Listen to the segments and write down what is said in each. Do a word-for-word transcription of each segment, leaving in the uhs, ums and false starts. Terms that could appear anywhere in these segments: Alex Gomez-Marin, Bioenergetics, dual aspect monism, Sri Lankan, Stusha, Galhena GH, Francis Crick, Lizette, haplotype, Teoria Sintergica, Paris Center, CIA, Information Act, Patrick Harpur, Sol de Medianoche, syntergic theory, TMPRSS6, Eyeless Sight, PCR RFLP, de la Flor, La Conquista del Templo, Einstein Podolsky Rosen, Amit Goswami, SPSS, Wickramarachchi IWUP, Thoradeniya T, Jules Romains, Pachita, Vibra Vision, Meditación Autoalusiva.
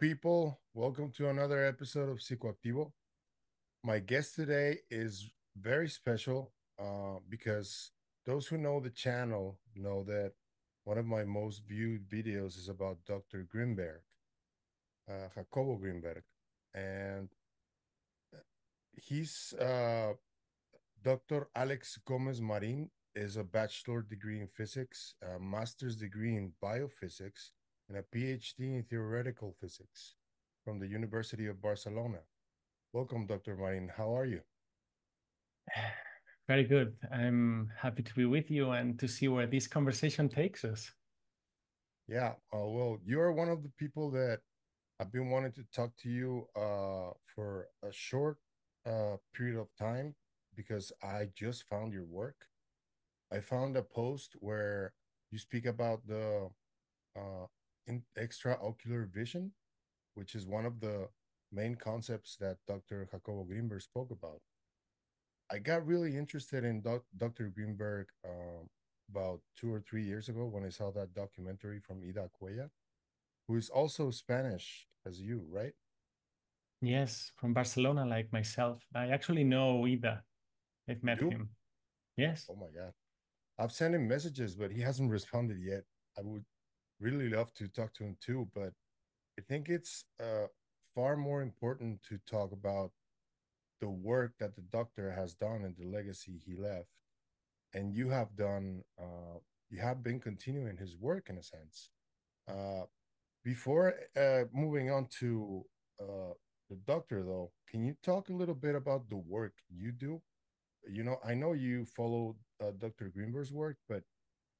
people, welcome to another episode of Psicoactivo. My guest today is very special uh, because those who know the channel know that one of my most viewed videos is about Doctor Grinberg, uh, Jacobo Grinberg, and he's uh, Doctor Alex Gomez-Marin is a bachelor degree in physics, a master's degree in biophysics, and a PhD in theoretical physics from the University of Barcelona. Welcome, Doctor Marin. How are you? Very good. I'm happy to be with you and to see where this conversation takes us. Yeah, uh, well, you're one of the people that I've been wanting to talk to you uh, for a short uh, period of time because I just found your work. I found a post where you speak about the uh, in extraocular vision, which is one of the main concepts that Doctor Jacobo Grinberg spoke about. I got really interested in Doctor Grinberg um, about two or three years ago when I saw that documentary from Ida Cuellar, who is also Spanish as you, right? Yes, from Barcelona, like myself. I actually know Ida. I've met you? him. Yes. Oh my God. I've sent him messages, but he hasn't responded yet. I would really love to talk to him too, but I think it's uh, far more important to talk about the work that the doctor has done and the legacy he left. And you have done, uh, you have been continuing his work in a sense. Uh, before uh, moving on to uh, the doctor though, can you talk a little bit about the work you do? You know, I know you follow uh, Doctor Grinberg's work, but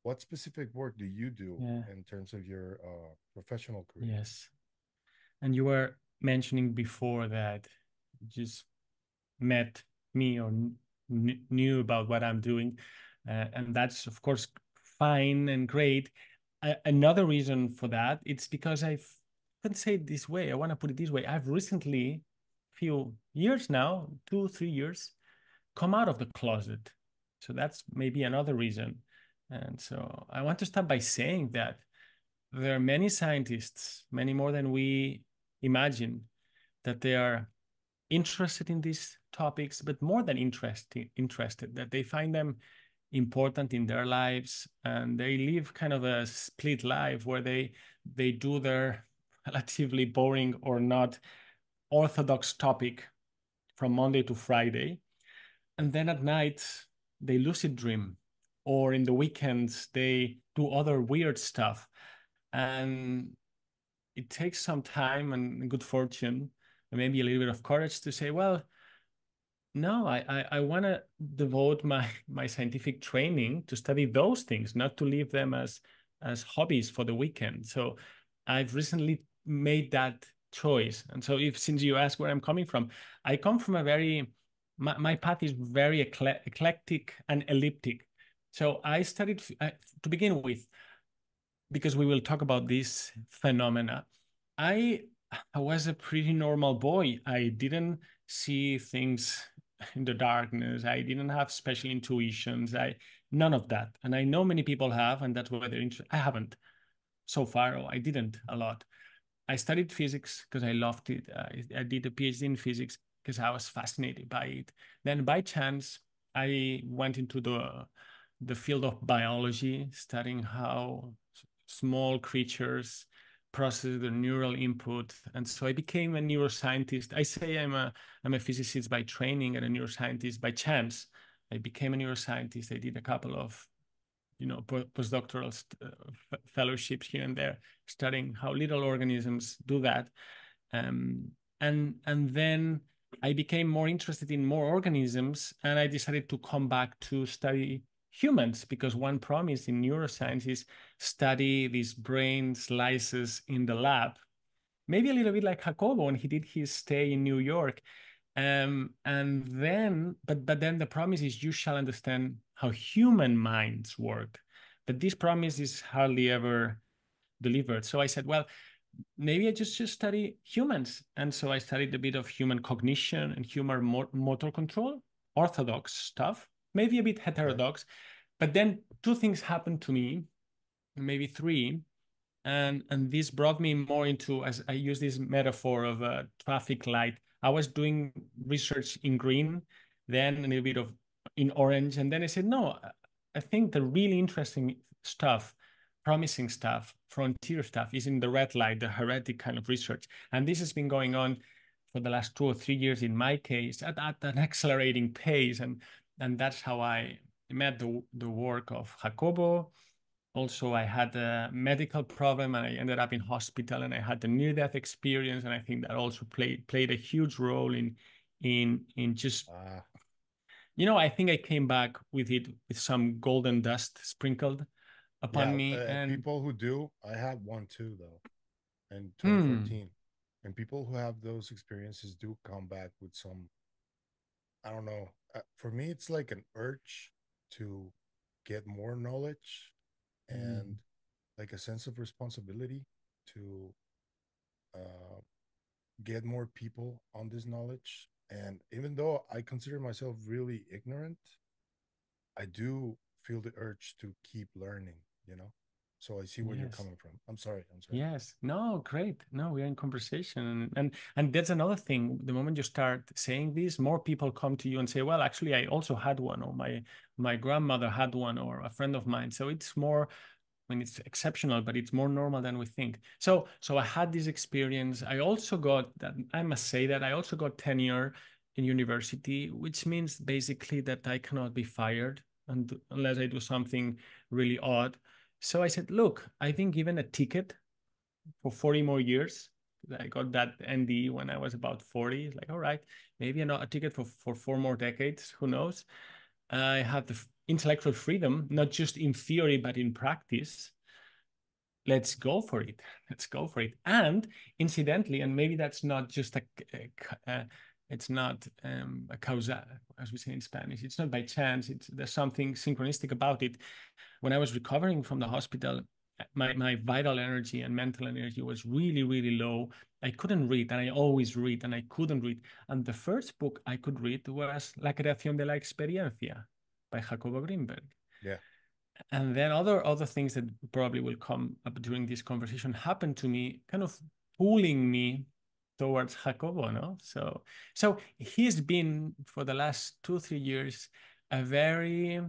what specific work do you do yeah. in terms of your uh, professional career? Yes. And you were mentioning before that you just met me or kn knew about what I'm doing. Uh, and that's, of course, fine and great. Uh, another reason for that, it's because I've, I can say it this way, I want to put it this way. I've recently, few years now, two, three years, come out of the closet. So that's maybe another reason. And so I want to start by saying that there are many scientists, many more than we imagine, that they are interested in these topics, but more than interested, interested, that they find them important in their lives. And they live kind of a split life where they, they do their relatively boring or not orthodox topic from Monday to Friday. And then at night, they lucid dream. Or in the weekends, they do other weird stuff. And it takes some time and good fortune, and maybe a little bit of courage to say, well, no, I, I, I want to devote my, my scientific training to study those things, not to leave them as, as hobbies for the weekend. So I've recently made that choice. And so if since you ask where I'm coming from, I come from a very, my, my path is very eclect eclectic and elliptic. So I studied, uh, to begin with, because we will talk about these phenomena, I, I was a pretty normal boy. I didn't see things in the darkness. I didn't have special intuitions. I none of that. And I know many people have, and that's why they're interested. I haven't so far, or I didn't a lot. I studied physics because I loved it. I, I did a PhD in physics because I was fascinated by it. Then by chance, I went into the... the field of biology, studying how small creatures process their neural input. And so I became a neuroscientist. I say I'm a, I'm a physicist by training and a neuroscientist by chance. I became a neuroscientist. I did a couple of, you know, postdoctoral uh, fellowships here and there, studying how little organisms do that. Um, and, and then I became more interested in more organisms, and I decided to come back to study humans, because one promise in neuroscience is study these brain slices in the lab, maybe a little bit like Jacobo when he did his stay in New York. Um, and then, but, but then the promise is you shall understand how human minds work. But this promise is hardly ever delivered. So I said, well, maybe I just, just study humans. And so I studied a bit of human cognition and human motor control, orthodox stuff. Maybe a bit heterodox, but then two things happened to me, maybe three, uh, And, and this brought me more into, as I use this metaphor of a traffic light, I was doing research in green, then a little bit of in orange. And then I said, no, I think the really interesting stuff, promising stuff, frontier stuff is in the red light, the heretic kind of research. And this has been going on for the last two or three years in my case at, at an accelerating pace. And, and that's how I met the, the work of Jacobo. Also, I had a medical problem and I ended up in hospital and I had the near-death experience. And I think that also played played a huge role in in in just, uh, you know, I think I came back with it with some golden dust sprinkled upon yeah, me. Uh, and people who do, I have one too, though, in twenty fourteen. Mm. And people who have those experiences do come back with some, I don't know. For me, it's like an urge to get more knowledge. And like a sense of responsibility to uh, get more people on this knowledge. And even though I consider myself really ignorant, I do feel the urge to keep learning, you know? So I see where yes. you're coming from. I'm sorry, I'm sorry. Yes, no, great. No, we're in conversation. And, and, and that's another thing. The moment you start saying this, more people come to you and say, well, actually, I also had one, or my, my grandmother had one, or a friend of mine. So it's more, I mean, it's exceptional, but it's more normal than we think. So, so I had this experience. I also got, that. I must say that I also got tenure in university, which means basically that I cannot be fired and, unless I do something really odd. So I said, look, I've been given a ticket for forty more years. I got that N D E when I was about forty. Like, all right, maybe not a ticket for, for four more decades. Who knows? I have the intellectual freedom, not just in theory, but in practice. Let's go for it. Let's go for it. And incidentally, and maybe that's not just a, a, a it's not um, a causa, as we say in Spanish. It's not by chance. It's, there's something synchronistic about it. When I was recovering from the hospital, my, my vital energy and mental energy was really, really low. I couldn't read, and I always read, and I couldn't read. And the first book I could read was La Creación de la Experiencia by Jacobo Grinberg. Yeah. And then other, other things that probably will come up during this conversation happened to me, kind of pulling me towards Jacobo, no? So, so he's been, for the last two, three years, a very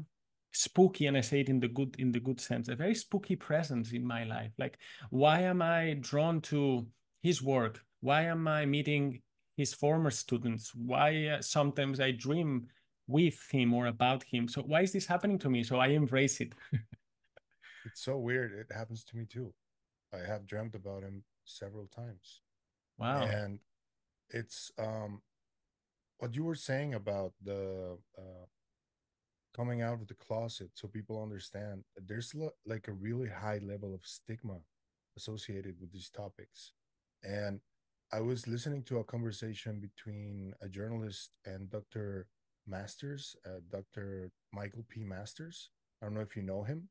spooky, and I say it in the good, in the good sense, a very spooky presence in my life. Like, why am I drawn to his work? Why am I meeting his former students? Why uh, sometimes I dream with him or about him? So why is this happening to me? So I embrace it. It's so weird. It happens to me too. I have dreamt about him several times. Wow. And it's um, what you were saying about the uh, coming out of the closet, so people understand there's like a really high level of stigma associated with these topics. And I was listening to a conversation between a journalist and Doctor Masters, uh, Doctor Michael P. Masters. I don't know if you know him,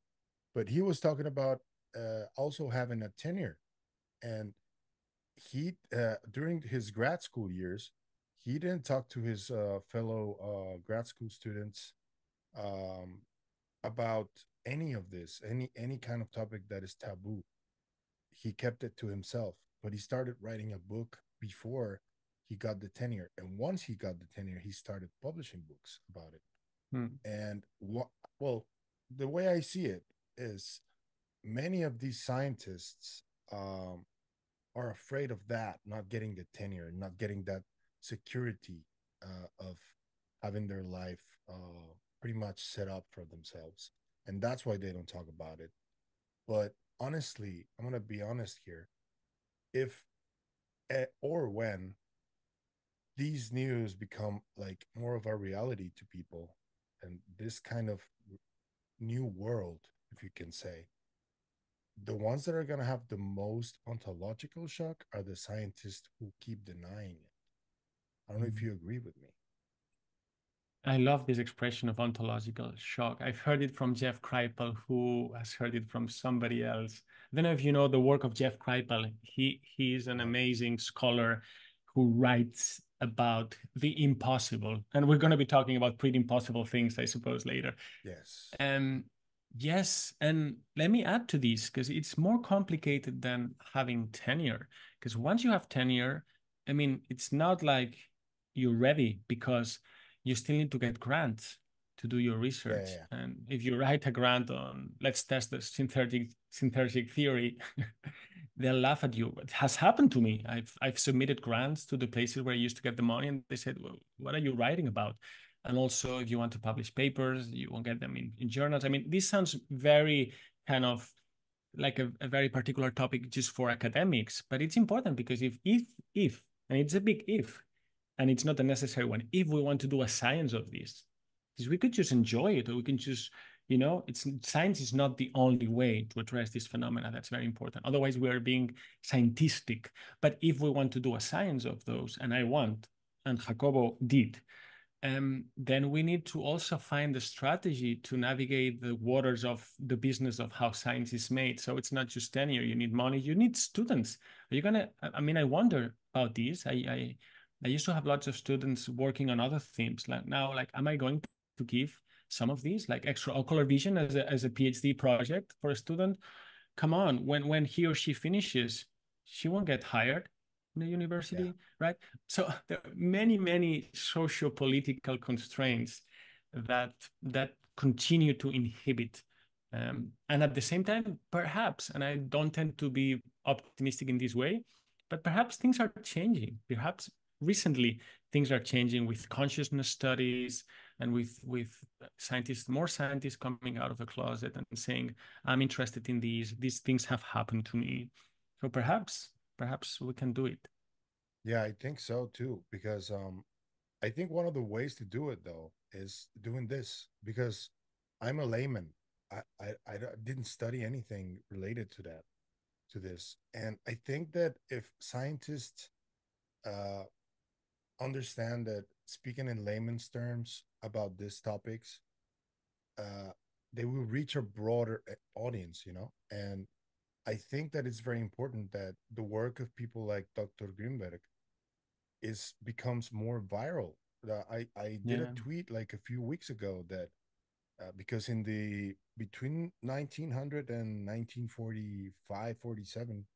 but he was talking about uh, also having a tenure. And he uh, during his grad school years, he didn't talk to his uh, fellow uh, grad school students um, about any of this, any any kind of topic that is taboo. He kept it to himself, but he started writing a book before he got the tenure. And once he got the tenure, he started publishing books about it. Hmm. And what, well, the way I see it is many of these scientists um, are afraid of that, not getting the tenure, not getting that security uh, of having their life uh, pretty much set up for themselves. And that's why they don't talk about it. But honestly, I'm going to be honest here. If or when these news become like more of a reality to people, and this kind of new world, if you can say, the ones that are going to have the most ontological shock are the scientists who keep denying it. I don't know if you agree with me. I love this expression of ontological shock. I've heard it from Jeff Kripal, who has heard it from somebody else. I don't know if you know the work of Jeff Kripal. He, he is an amazing scholar who writes about the impossible. And we're going to be talking about pretty impossible things, I suppose, later. Yes. Um, Yes, and let me add to this, because it's more complicated than having tenure. Because once you have tenure, I mean, it's not like you're ready, because you still need to get grants to do your research. Yeah, yeah. And if you write a grant on, let's test the syntergic, syntergic theory, they'll laugh at you. It has happened to me. I've, I've submitted grants to the places where I used to get the money, and they said, well, what are you writing about? And also, if you want to publish papers, you won't get them in, in journals. I mean, this sounds very kind of like a, a very particular topic just for academics, but it's important, because if, if, if, and it's a big if, and it's not a necessary one, if we want to do a science of this, because we could just enjoy it, or we can just, you know, it's science is not the only way to address this phenomena. That's very important. Otherwise, we are being scientific. But if we want to do a science of those, and I want, and Jacobo did, Um, then we need to also find the strategy to navigate the waters of the business of how science is made. So it's not just tenure. You need money. You need students. Are you gonna? I mean, I wonder about this. I I, I used to have lots of students working on other themes. Like now, like, am I going to give some of these, like extraocular vision, as a as a PhD project for a student? Come on, when when he or she finishes, she won't get hired in the university, yeah. Right? So there are many, many socio-political constraints that that continue to inhibit. Um, and at the same time, perhaps, and I don't tend to be optimistic in this way, but perhaps things are changing. Perhaps recently things are changing with consciousness studies and with, with scientists, more scientists coming out of the closet and saying, I'm interested in these, these things have happened to me. So perhaps... Perhaps we can do it. Yeah, I think so too, because um, I think one of the ways to do it though is doing this, because I'm a layman. I, I, I didn't study anything related to that, to this. And I think that if scientists uh, understand that speaking in layman's terms about these topics, uh, they will reach a broader audience, you know, and I think that it's very important that the work of people like Doctor Grimberg is becomes more viral. I, I did yeah. a tweet like a few weeks ago that uh, because in the between nineteen hundred and nineteen forty-five, forty-seven,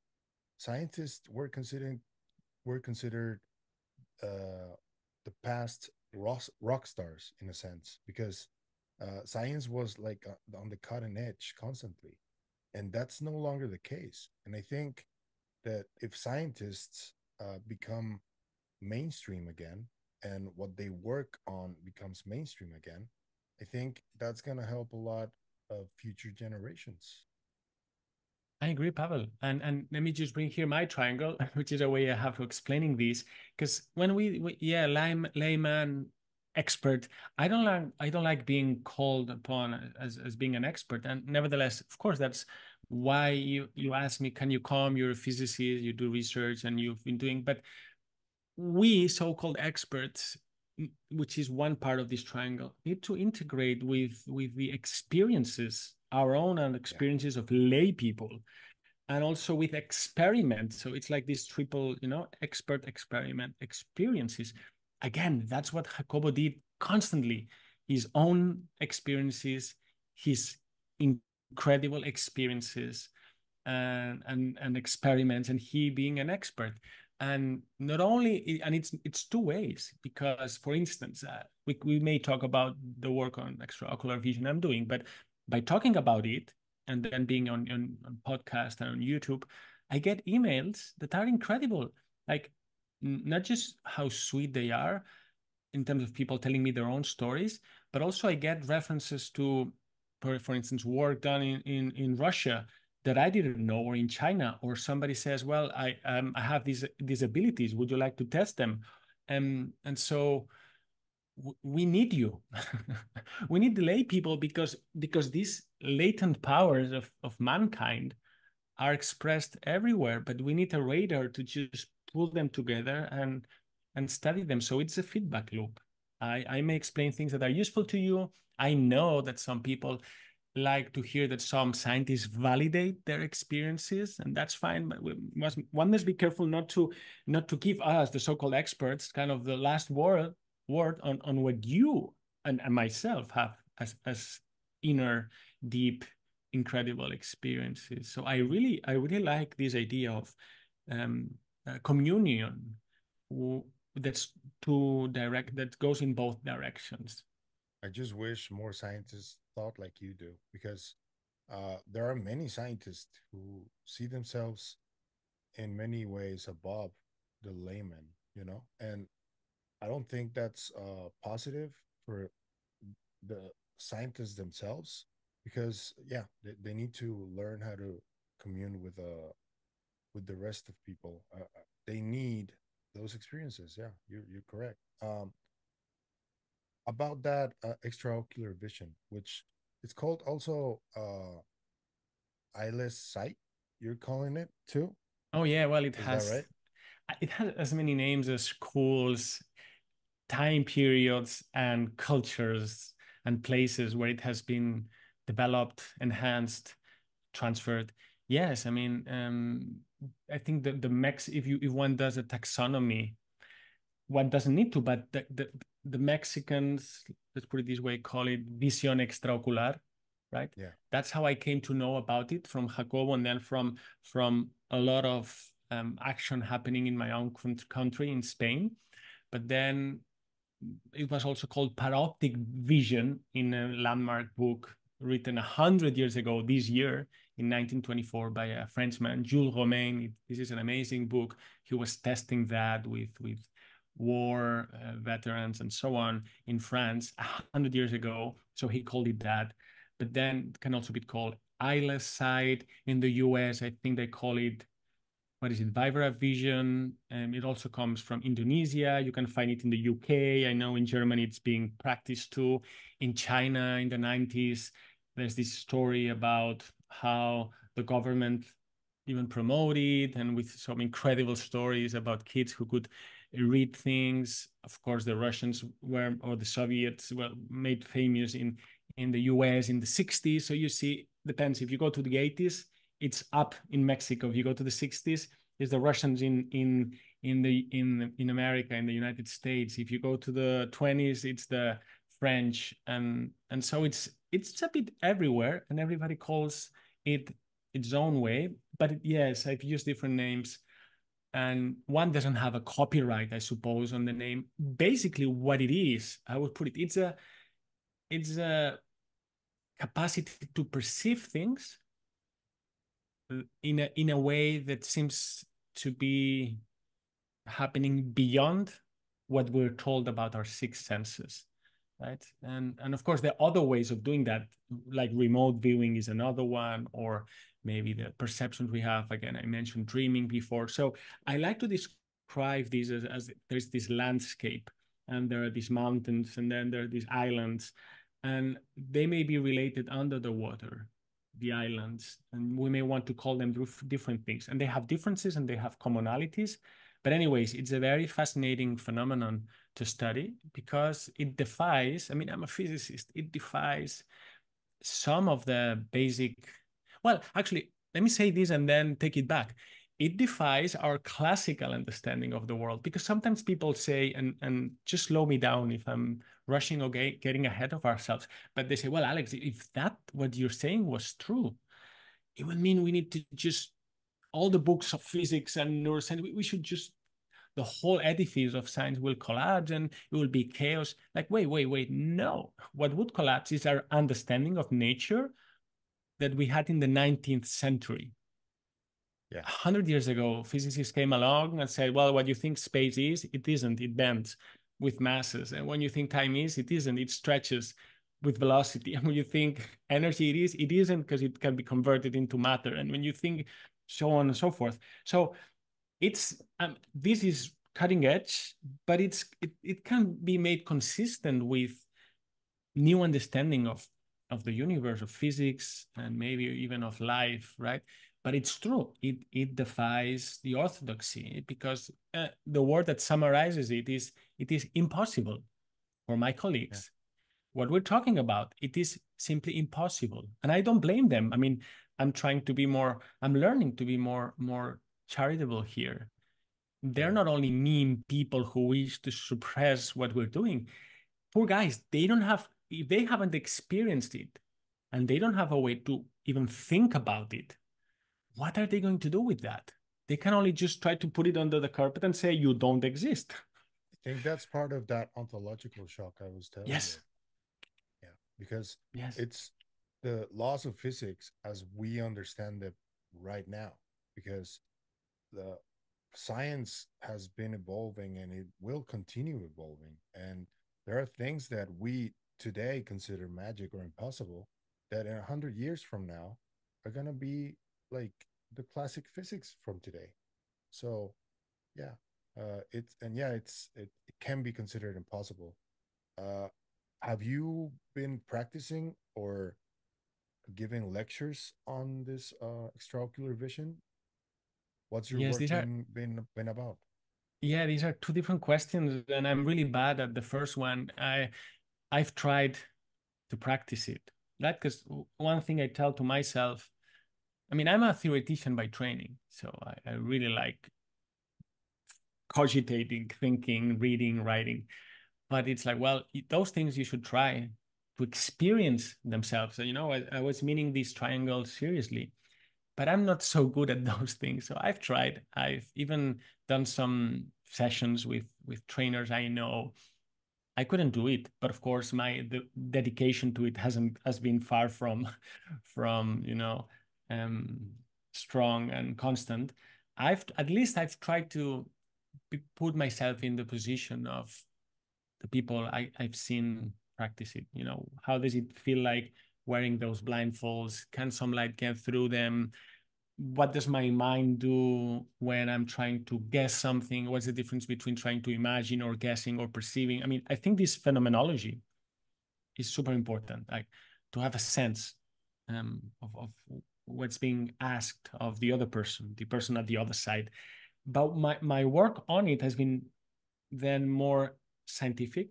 scientists were considered were considered uh, the past rock, rock stars in a sense, because uh, science was like uh, on the cutting edge constantly. And that's no longer the case. And I think that if scientists uh, become mainstream again, and what they work on becomes mainstream again, I think that's going to help a lot of future generations. I agree, Pavel. And and let me just bring here my triangle, which is a way I have of explaining this. Because when we, we yeah, layman, layman expert, I don't like I don't like being called upon as, as being an expert. And nevertheless, of course, that's why you you asked me, can you come? You're a physicist, you do research, and you've been doing. But we so-called experts, which is one part of this triangle, need to integrate with with the experiences, our own and experiences of lay people, and also with experiments. So it's like this triple, you know, expert, experiment, experiences. Again, that's what Jacobo did constantly. His own experiences, his incredible experiences and, and, and experiments, and he being an expert. And not only, and it's it's two ways, because, for instance, uh, we, we may talk about the work on extraocular vision I'm doing, but by talking about it and then being on, on, on podcast and on YouTube, I get emails that are incredible. Like, not just how sweet they are in terms of people telling me their own stories, but also I get references to, for, for instance, work done in, in, in Russia that I didn't know, or in China, or somebody says, well, I um, I have these, these abilities. Would you like to test them? Um, and so w we need you. We need the lay people, because, because these latent powers of, of mankind are expressed everywhere, but we need a radar to just pull them together and and study them. So it's a feedback loop. I, I may explain things that are useful to you. I know that some people like to hear that some scientists validate their experiences, and that's fine, but we must, one must be careful not to not to give us, the so-called experts, kind of the last word word on, on what you and, and myself have as, as inner, deep, incredible experiences. So I really, I really like this idea of um, uh, communion that's too direct, that goes in both directions. I just wish more scientists thought like you do, because uh, there are many scientists who see themselves in many ways above the layman, you know, and I don't think that's uh, positive for the scientists themselves, because yeah, they, they need to learn how to commune with uh with the rest of people. Uh, they need those experiences. Yeah, you're you're correct. Um, about that uh, extraocular vision, which it's called also uh, eyeless sight. You're calling it too. Oh yeah, well it Is has that right? It has as many names as schools, time periods, and cultures and places where it has been developed, enhanced, transferred. Yes, I mean, um, I think that the Mex, if you if one does a taxonomy, one doesn't need to, but the the, the Mexicans, let's put it this way, call it visión extraocular, right? Yeah, that's how I came to know about it from Jacobo, and then from from a lot of um, action happening in my own country in Spain. But then it was also called paroptic vision in a landmark book written one hundred years ago this year in nineteen twenty-four by a Frenchman, Jules Romains. This is an amazing book. He was testing that with, with war uh, veterans and so on in France one hundred years ago. So he called it that. But then it can also be called eyeless sight. In the U S, I think they call it, what is it, Vibra Vision, and um, it also comes from Indonesia. You can find it in the U K. I know in Germany it's being practiced too. In China in the nineties, there's this story about how the government even promoted, and with some incredible stories about kids who could read things. Of course, the Russians were, or the Soviets were made famous in, in the U S in the sixties. So you see, depends. If you go to the eighties, it's up in Mexico. If you go to the sixties, there's the Russians in in in the in in America, in the United States. If you go to the twenties, it's the French, and and so it's it's a bit everywhere, and everybody calls it its own way. But it, yes, I've used different names, and one doesn't have a copyright, I suppose, on the name. Basically, what it is, I would put it, it's a it's a capacity to perceive things in a in a way that seems to be happening beyond what we're told about our six senses, right? And and of course there are other ways of doing that, like remote viewing is another one, or maybe the perceptions we have. Again, I mentioned dreaming before. So I like to describe these as, as there's this landscape, and there are these mountains, and then there are these islands, and they may be related under the water, the islands, and we may want to call them different things, and they have differences and they have commonalities. But anyways, it's a very fascinating phenomenon to study, because it defies, I mean, I'm a physicist, it defies some of the basic, well, actually, let me say this and then take it back. It defies our classical understanding of the world, because sometimes people say, and, and just slow me down if I'm rushing or getting ahead of ourselves, but they say, well, Alex, if that, what you're saying was true, it would mean we need to just, all the books of physics and neuroscience, we, we should just, the whole edifice of science will collapse and it will be chaos. Like, wait, wait, wait, no. What would collapse is our understanding of nature that we had in the nineteenth century. Yeah. one hundred years ago, physicists came along and said, well, what you think space is, it isn't. It bends with masses. And when you think time is, it isn't. It stretches with velocity. And when you think energy, it is, it isn't, because it can be converted into matter. And when you think so on and so forth. So it's um, this is cutting edge, but it's it, it can be made consistent with new understanding of, of the universe, of physics, and maybe even of life, right? But it's true, it, it defies the orthodoxy, because uh, the word that summarizes it is, it is impossible for my colleagues. Yeah. What we're talking about, it is simply impossible. And I don't blame them. I mean, I'm trying to be more, I'm learning to be more, more charitable here. They're not only mean people who wish to suppress what we're doing. Poor guys, they don't have, if they haven't experienced it, and they don't have a way to even think about it, what are they going to do with that? They can only just try to put it under the carpet and say, you don't exist. I think that's part of that ontological shock I was telling yes. you. Yeah, because yes. it's the laws of physics as we understand it right now, because the science has been evolving and it will continue evolving. And there are things that we today consider magic or impossible that in a hundred years from now are going to be like the classic physics from today. So yeah, uh, it's, and yeah, it's, it, it can be considered impossible. Uh, have you been practicing or giving lectures on this uh, extraocular vision? What's your yes, work are, been, been about? Yeah, these are two different questions, and I'm really bad at the first one. I, I've tried to practice it. That because one thing I tell to myself, I mean, I'm a theoretician by training, so I, I really like cogitating, thinking, reading, writing. But it's like, well, those things you should try to experience themselves. So, you know, I, I was meaning these triangles seriously, but I'm not so good at those things. So I've tried. I've even done some sessions with, with trainers I know. I couldn't do it, but of course, my the dedication to it hasn't has been far from, from you know, um, strong and constant. I've at least I've tried to put myself in the position of the people I, I've seen practice it. You know, how does it feel like wearing those blindfolds? Can some light get through them? What does my mind do when I'm trying to guess something? What's the difference between trying to imagine or guessing or perceiving? I mean, I think this phenomenology is super important, like to have a sense um, of, of what's being asked of the other person, the person at the other side. But my, my work on it has been then more scientific,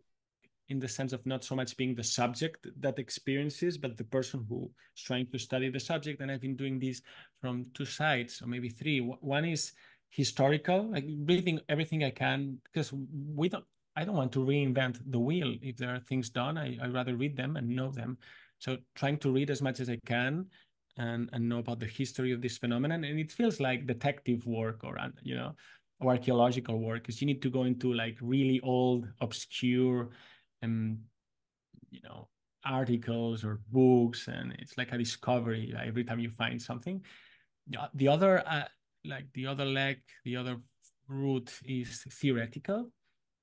in the sense of not so much being the subject that experiences, but the person who is trying to study the subject. And I've been doing this from two sides, or maybe three. One is historical, like reading everything I can, because we don't, I don't want to reinvent the wheel. If there are things done, I, I'd rather read them and know them. So trying to read as much as I can and, and know about the history of this phenomenon. And it feels like detective work or, you know, or archaeological work, because you need to go into like really old, obscure, and you know, articles or books, and it's like a discovery like every time you find something. The other, uh, like the other leg, the other route is theoretical.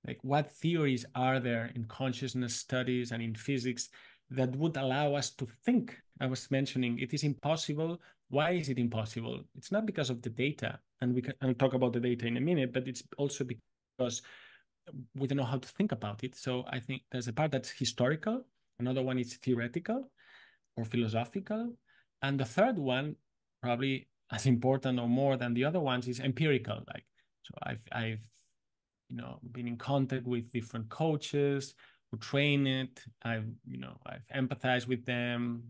Like what theories are there in consciousness studies and in physics that would allow us to think? I was mentioning it is impossible. Why is it impossible? It's not because of the data, and we can I'll talk about the data in a minute, but it's also because we don't know how to think about it. So I think there's a part that's historical. Another one is theoretical or philosophical. And the third one, probably as important or more than the other ones, is empirical. Like, so I've, I've, you know, been in contact with different coaches who train it. I've, you know, I've empathized with them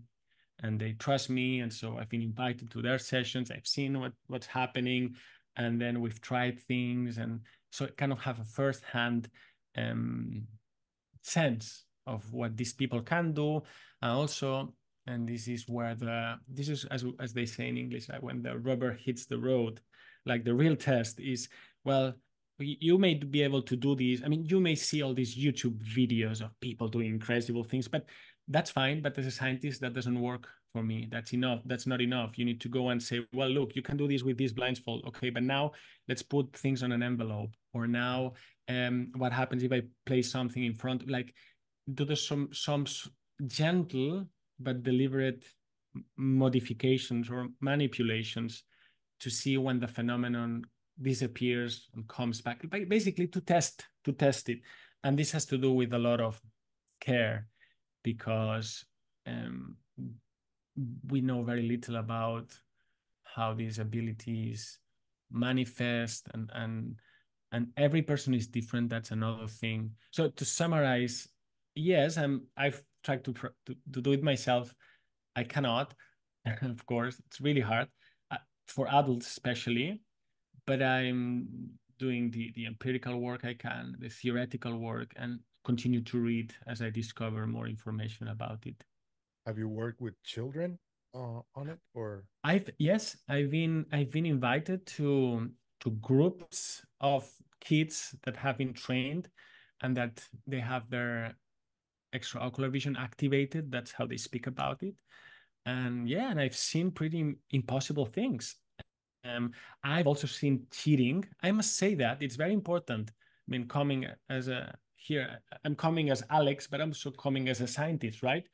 and they trust me. And so I've been invited to their sessions. I've seen what, what's happening. And then we've tried things, and so it kind of have a first-hand um, sense of what these people can do. And also, and this is where the, this is as, as they say in English, like when the rubber hits the road, like the real test is, well, you may be able to do these. I mean, you may see all these YouTube videos of people doing incredible things, but that's fine. But as a scientist, that doesn't work for me. That's enough. That's not enough. You need to go and say, well, look, you can do this with this blindfold. Okay, but now let's put things on an envelope. Or now, um, what happens if I place something in front? Like, do the some some gentle but deliberate modifications or manipulations to see when the phenomenon disappears and comes back. Basically, to test to test it, and this has to do with a lot of care, because um, we know very little about how these abilities manifest, and and and every person is different. That's another thing. So to summarize, yes, I'm, I've tried to, to, to do it myself. I cannot, of course, it's really hard uh, for adults especially, but I'm doing the, the empirical work I can, the theoretical work, and continue to read as I discover more information about it. Have you worked with children uh, on it, or? I've yes, I've been I've been invited to to groups of kids that have been trained, and that they have their extraocular vision activated. That's how they speak about it. And yeah, and I've seen pretty impossible things. Um, I've also seen cheating. I must say that it's very important. I mean, coming as a here, I'm coming as Alex, but I'm also coming as a scientist, right?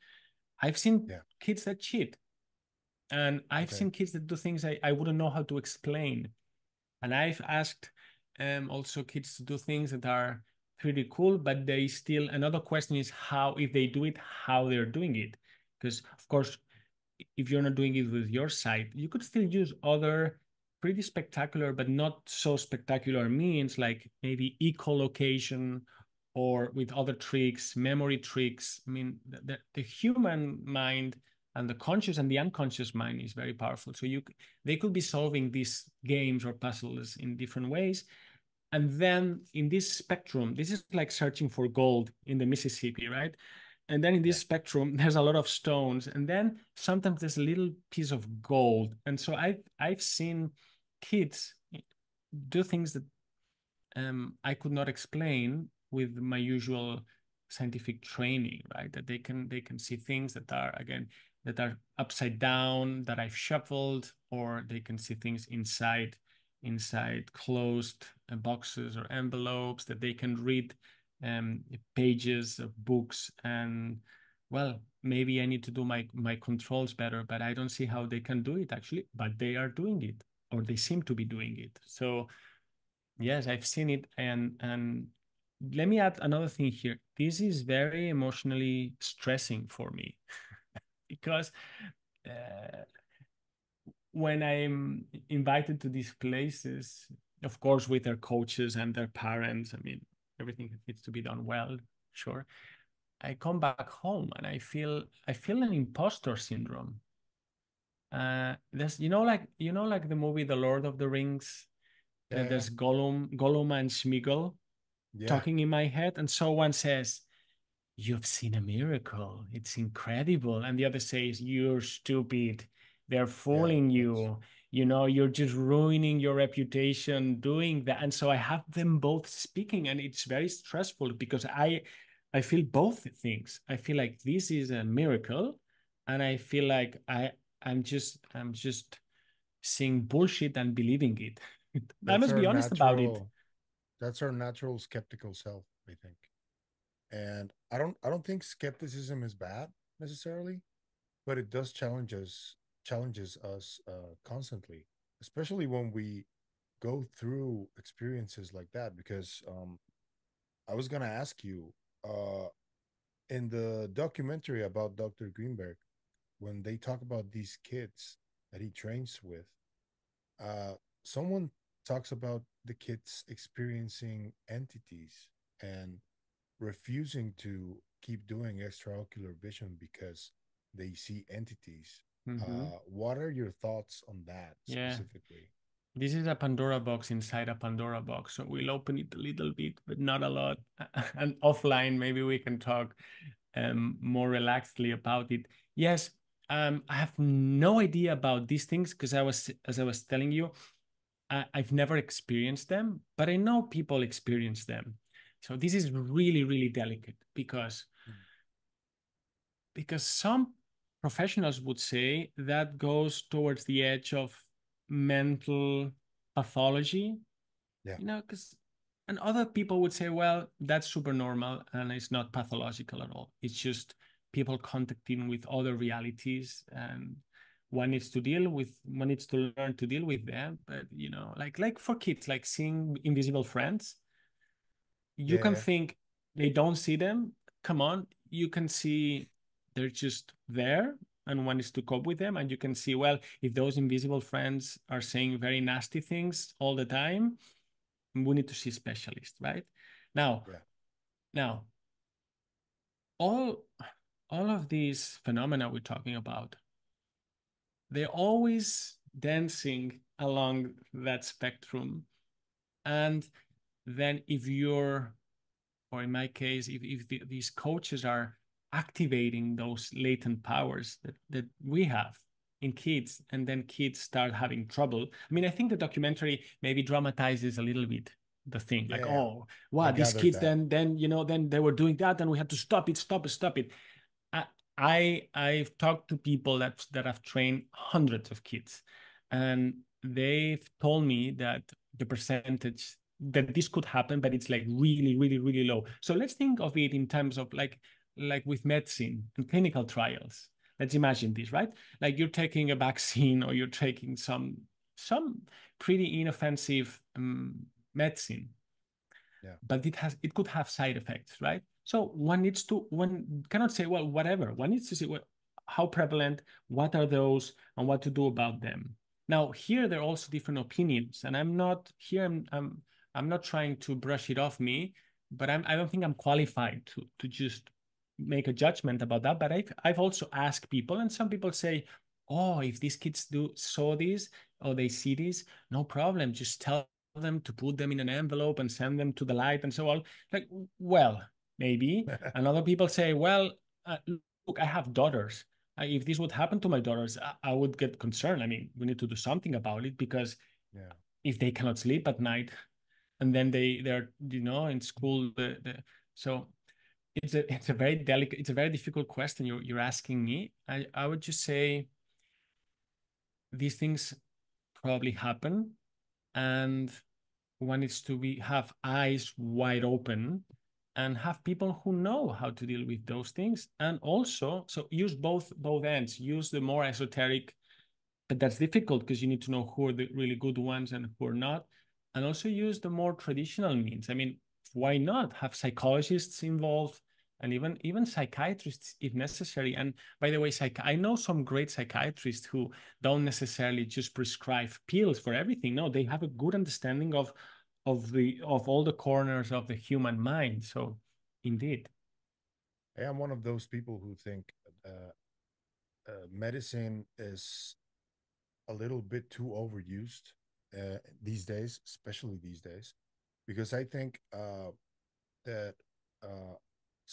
I've seen yeah. kids that cheat, and I've okay. seen kids that do things I, I wouldn't know how to explain. And I've asked um, also kids to do things that are pretty cool, but they still, another question is how, if they do it, how they're doing it. Because of course, if you're not doing it with your sight, you could still use other pretty spectacular, but not so spectacular means, like maybe echolocation or with other tricks, memory tricks. I mean, the, the human mind and the conscious and the unconscious mind is very powerful. So you, they could be solving these games or puzzles in different ways. And then in this spectrum, this is like searching for gold in the Mississippi, right? And then in this yeah. spectrum, there's a lot of stones. And then sometimes there's a little piece of gold. And so I've, I've seen kids do things that um, I could not explain with my usual scientific training, right? That they can, they can see things that are, again, that are upside down, that I've shuffled, or they can see things inside, inside closed boxes or envelopes, that they can read um pages of books. And well, maybe I need to do my my controls better, but I don't see how they can do it actually, but they are doing it, or they seem to be doing it. So yes, I've seen it. And and let me add another thing here. This is very emotionally stressing for me because uh, when I'm invited to these places, of course with their coaches and their parents, I mean, everything needs to be done well, sure. I come back home and I feel I feel an imposter syndrome. Uh, there's you know like you know like the movie The Lord of the Rings. Yeah. Uh, there's Gollum, Gollum and Sméagol yeah. talking in my head, and someone says, "You've seen a miracle. It's incredible," and the other says, "You're stupid. They're fooling yeah, you. You know, you're just ruining your reputation doing that." And so I have them both speaking, and it's very stressful because I, I feel both things. I feel like this is a miracle, and I feel like I, I'm just, I'm just seeing bullshit and believing it. I must be honest natural, about it. That's our natural skeptical self, I think. And I don't, I don't think skepticism is bad necessarily, but it does challenge us. Challenges us uh, constantly, especially when we go through experiences like that. Because um, I was going to ask you, uh, in the documentary about Doctor Greenberg, when they talk about these kids that he trains with, uh, someone talks about the kids experiencing entities and refusing to keep doing extraocular vision because they see entities. Mm-hmm. Uh, what are your thoughts on that specifically? Yeah. This is a Pandora box inside a Pandora box. So we'll open it a little bit, but not a lot. And offline, maybe we can talk um, more relaxedly about it. Yes, um, I have no idea about these things because I was, as I was telling you, I, I've never experienced them, but I know people experience them. So this is really, really delicate because, mm. because some professionals would say that goes towards the edge of mental pathology, yeah. you know, because, and other people would say, well, that's super normal and it's not pathological at all. It's just people contacting with other realities, and one needs to deal with, one needs to learn to deal with them. But, you know, like, like for kids, like seeing invisible friends, you yeah. can think they don't see them. Come on, you can see they're just there, and one is to cope with them. And you can see, well, if those invisible friends are saying very nasty things all the time, we need to see specialists, right? Now, yeah. now, all, all of these phenomena we're talking about, they're always dancing along that spectrum. And then if you're, or in my case, if, if the, these coaches are activating those latent powers that, that we have in kids, and then kids start having trouble. I mean, I think the documentary maybe dramatizes a little bit the thing, like, yeah. oh, wow, I these kids, that. then, then, you know, then they were doing that and we had to stop it, stop it, stop it. I, I, I've talked to people that, that have trained hundreds of kids, and they've told me that the percentage that this could happen, but it's like really, really, really low. So let's think of it in terms of like, like with medicine and clinical trials. Let's imagine this, right? Like you're taking a vaccine or you're taking some some pretty inoffensive um, medicine, yeah. but it has it could have side effects, right? So one needs to one cannot say well whatever. One needs to see what, how prevalent, what are those, and what to do about them. Now here there are also different opinions, and I'm not here. I'm I'm, I'm not trying to brush it off me, but I'm I don't think I'm qualified to to just. make a judgment about that, but I've, I've also asked people, and some people say, oh, if these kids do saw this or they see this, no problem, just tell them to put them in an envelope and send them to the light and so on. Like, well, maybe. And other people say, well, uh, look, I have daughters. I, if this would happen to my daughters, I, I would get concerned. I mean, we need to do something about it, because yeah. if they cannot sleep at night and then they, they're, you know, in school, the, the so... It's a, it's a very delicate, it's a very difficult question you're, you're asking me. I, I would just say these things probably happen, and one needs to be, have eyes wide open and have people who know how to deal with those things. And also, so use both, both ends, use the more esoteric, but that's difficult because you need to know who are the really good ones and who are not. And also use the more traditional means. I mean, why not have psychologists involved, and even even psychiatrists if necessary? And by the way, psych I know some great psychiatrists who don't necessarily just prescribe pills for everything. No, they have a good understanding of of the of all the corners of the human mind. So, indeed, I am one of those people who think uh, uh, medicine is a little bit too overused uh, these days, especially these days. Because I think uh, that uh,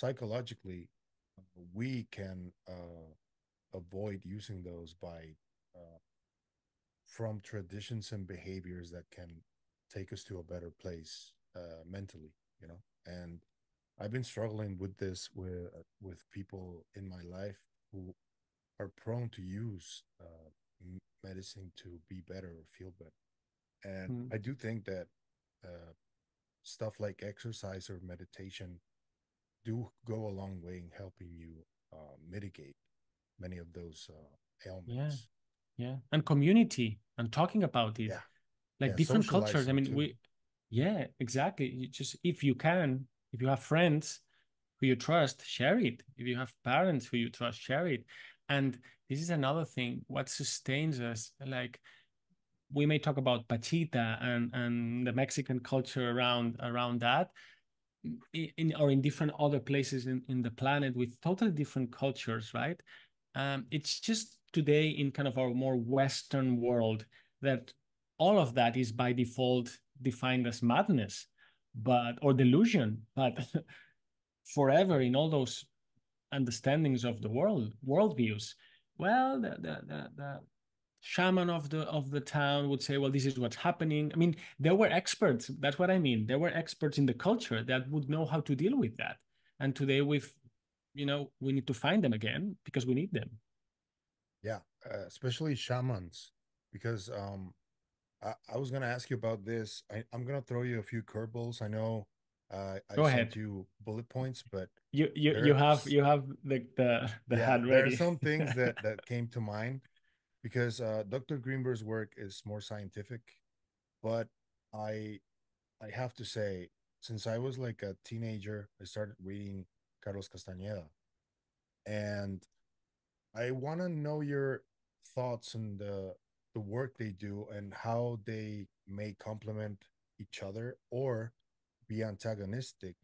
psychologically we can uh, avoid using those by uh, from traditions and behaviors that can take us to a better place uh, mentally, you know. And I've been struggling with this with with people in my life who are prone to use uh, medicine to be better or feel better. And mm. I do think that. Uh, Stuff like exercise or meditation do go a long way in helping you uh, mitigate many of those uh, ailments. Yeah, yeah, and community and talking about it, yeah. like yeah, different cultures. I mean, too. we, yeah, exactly. You just if you can, if you have friends who you trust, share it. If you have parents who you trust, share it. And this is another thing. What sustains us, like. We may talk about Pachita and, and the Mexican culture around around that, in, or in different other places in, in the planet with totally different cultures, right? Um, it's just today in kind of our more Western world that all of that is by default defined as madness, but or delusion. But forever in all those understandings of the world, worldviews, well, the the the, the shaman of the of the town would say, well, this is what's happening. I mean, there were experts. That's what I mean. There were experts in the culture that would know how to deal with that. And today we've, you know, we need to find them again because we need them. Yeah, uh, especially shamans, because um, I, I was going to ask you about this. I, I'm going to throw you a few curveballs. I know uh, I Go sent ahead. you bullet points, but you you, you have you have the the, the yeah, hand ready. There are some things that that came to mind. Because uh, Doctor Greenberg's work is more scientific, but I, I have to say, since I was like a teenager, I started reading Carlos Castañeda, and I want to know your thoughts on the the work they do and how they may complement each other or be antagonistic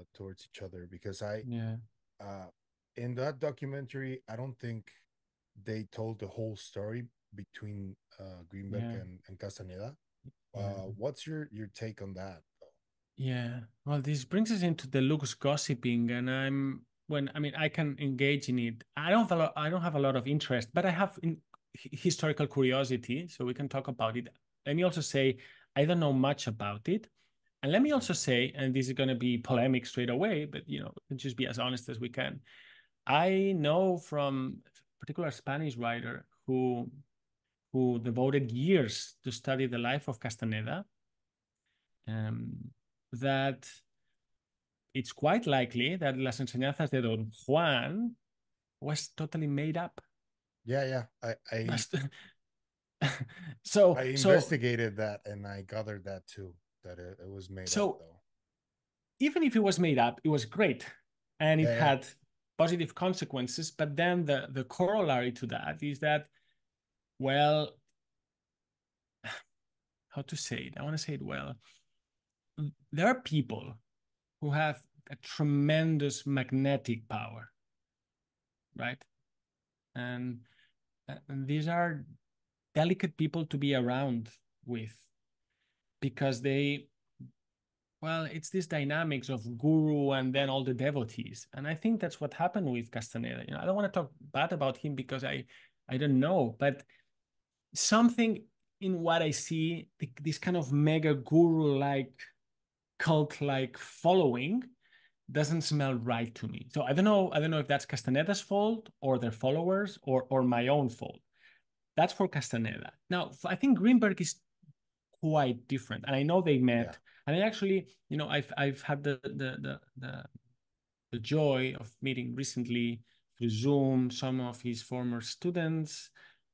uh, towards each other. Because I, yeah. uh, in that documentary, I don't think. They told the whole story between uh, Greenberg yeah. and, and Castañeda. Uh, yeah. What's your, your take on that? Yeah, well, this brings us into the looks gossiping, and I'm when, I mean, I can engage in it. I don't have a lot, I don't have a lot of interest, but I have in historical curiosity, so we can talk about it. Let me also say, I don't know much about it. And let me also say, and this is going to be polemic straight away, but, you know, just be as honest as we can. I know from a particular Spanish writer who, who devoted years to study the life of Castaneda, um, that it's quite likely that Las Enseñanzas de Don Juan was totally made up. Yeah, yeah. I, I so I investigated so, that, and I gathered that too, that it, it was made so, up. So even if it was made up, it was great, and it yeah. had positive consequences. But then the the corollary to that is that, well, how to say it? I want to say it well. There are people who have a tremendous magnetic power, right? And, and these are delicate people to be around with, because they, well, it's this dynamics of guru and then all the devotees. And I think that's what happened with Castaneda. You know, I don't want to talk bad about him because I, I don't know, but something in what I see, this kind of mega guru-like, cult-like following doesn't smell right to me. So I don't know, I don't know if that's Castaneda's fault or their followers or, or my own fault. That's for Castaneda. Now, I think Greenberg is quite different. And I know they met. Yeah. And I actually, you know, I've I've had the the the the, the joy of meeting recently through Zoom some of his former students,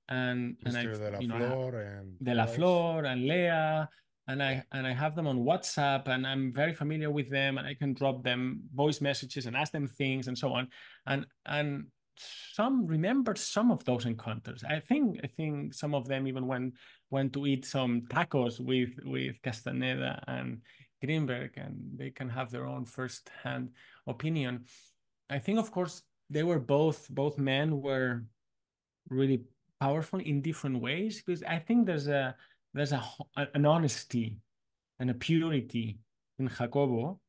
and Mister and I, de la you know, Flor and De La Flor and Leah. And I and I have them on WhatsApp, and I'm very familiar with them, and I can drop them voice messages and ask them things and so on. And and some remembered some of those encounters. I think I think some of them even went went to eat some tacos with with Castaneda and Greenberg, and they can have their own first-hand opinion. I think, of course, they were both both men were really powerful in different ways, because I think there's a There's a, an honesty and a purity in Jacobo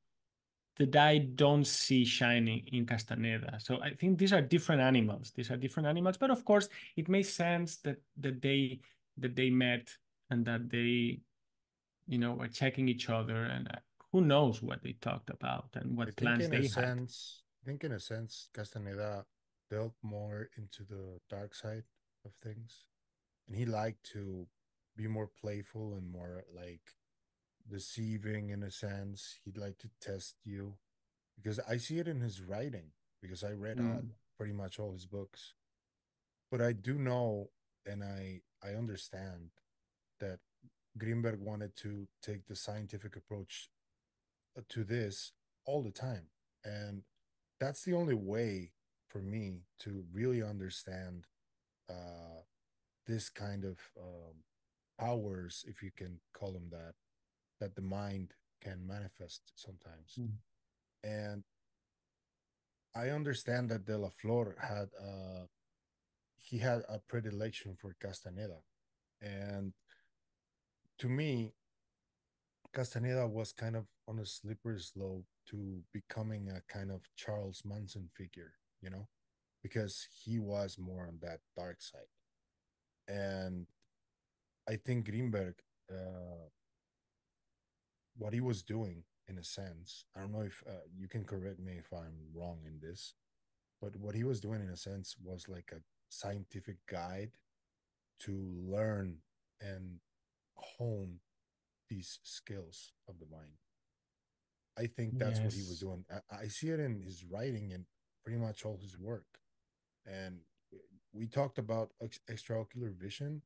that I don't see shining in Castaneda. So I think these are different animals. These are different animals. But of course, it makes sense that that they that they met and that they, you know, were checking each other, and who knows what they talked about and what I plans they had. Sense, I think in a sense, Castaneda delved more into the dark side of things, and he liked to be more playful and more like deceiving in a sense. He'd like to test you, because I see it in his writing, because I read mm. all, pretty much all his books. But I do know, and I, I understand that Greenberg wanted to take the scientific approach to this all the time. And that's the only way for me to really understand uh, this kind of um, powers, if you can call them that, that the mind can manifest sometimes. Mm. And I understand that De La Flor had a, he had a predilection for Castaneda. And to me, Castaneda was kind of on a slippery slope to becoming a kind of Charles Manson figure, you know, because he was more on that dark side. And I think Greenberg, uh, what he was doing, in a sense, I don't know if uh, you can correct me if I'm wrong in this, but what he was doing, in a sense, was like a scientific guide to learn and hone these skills of the mind. I think that's yes. what he was doing. I, I see it in his writing and pretty much all his work. And we talked about ex extraocular vision,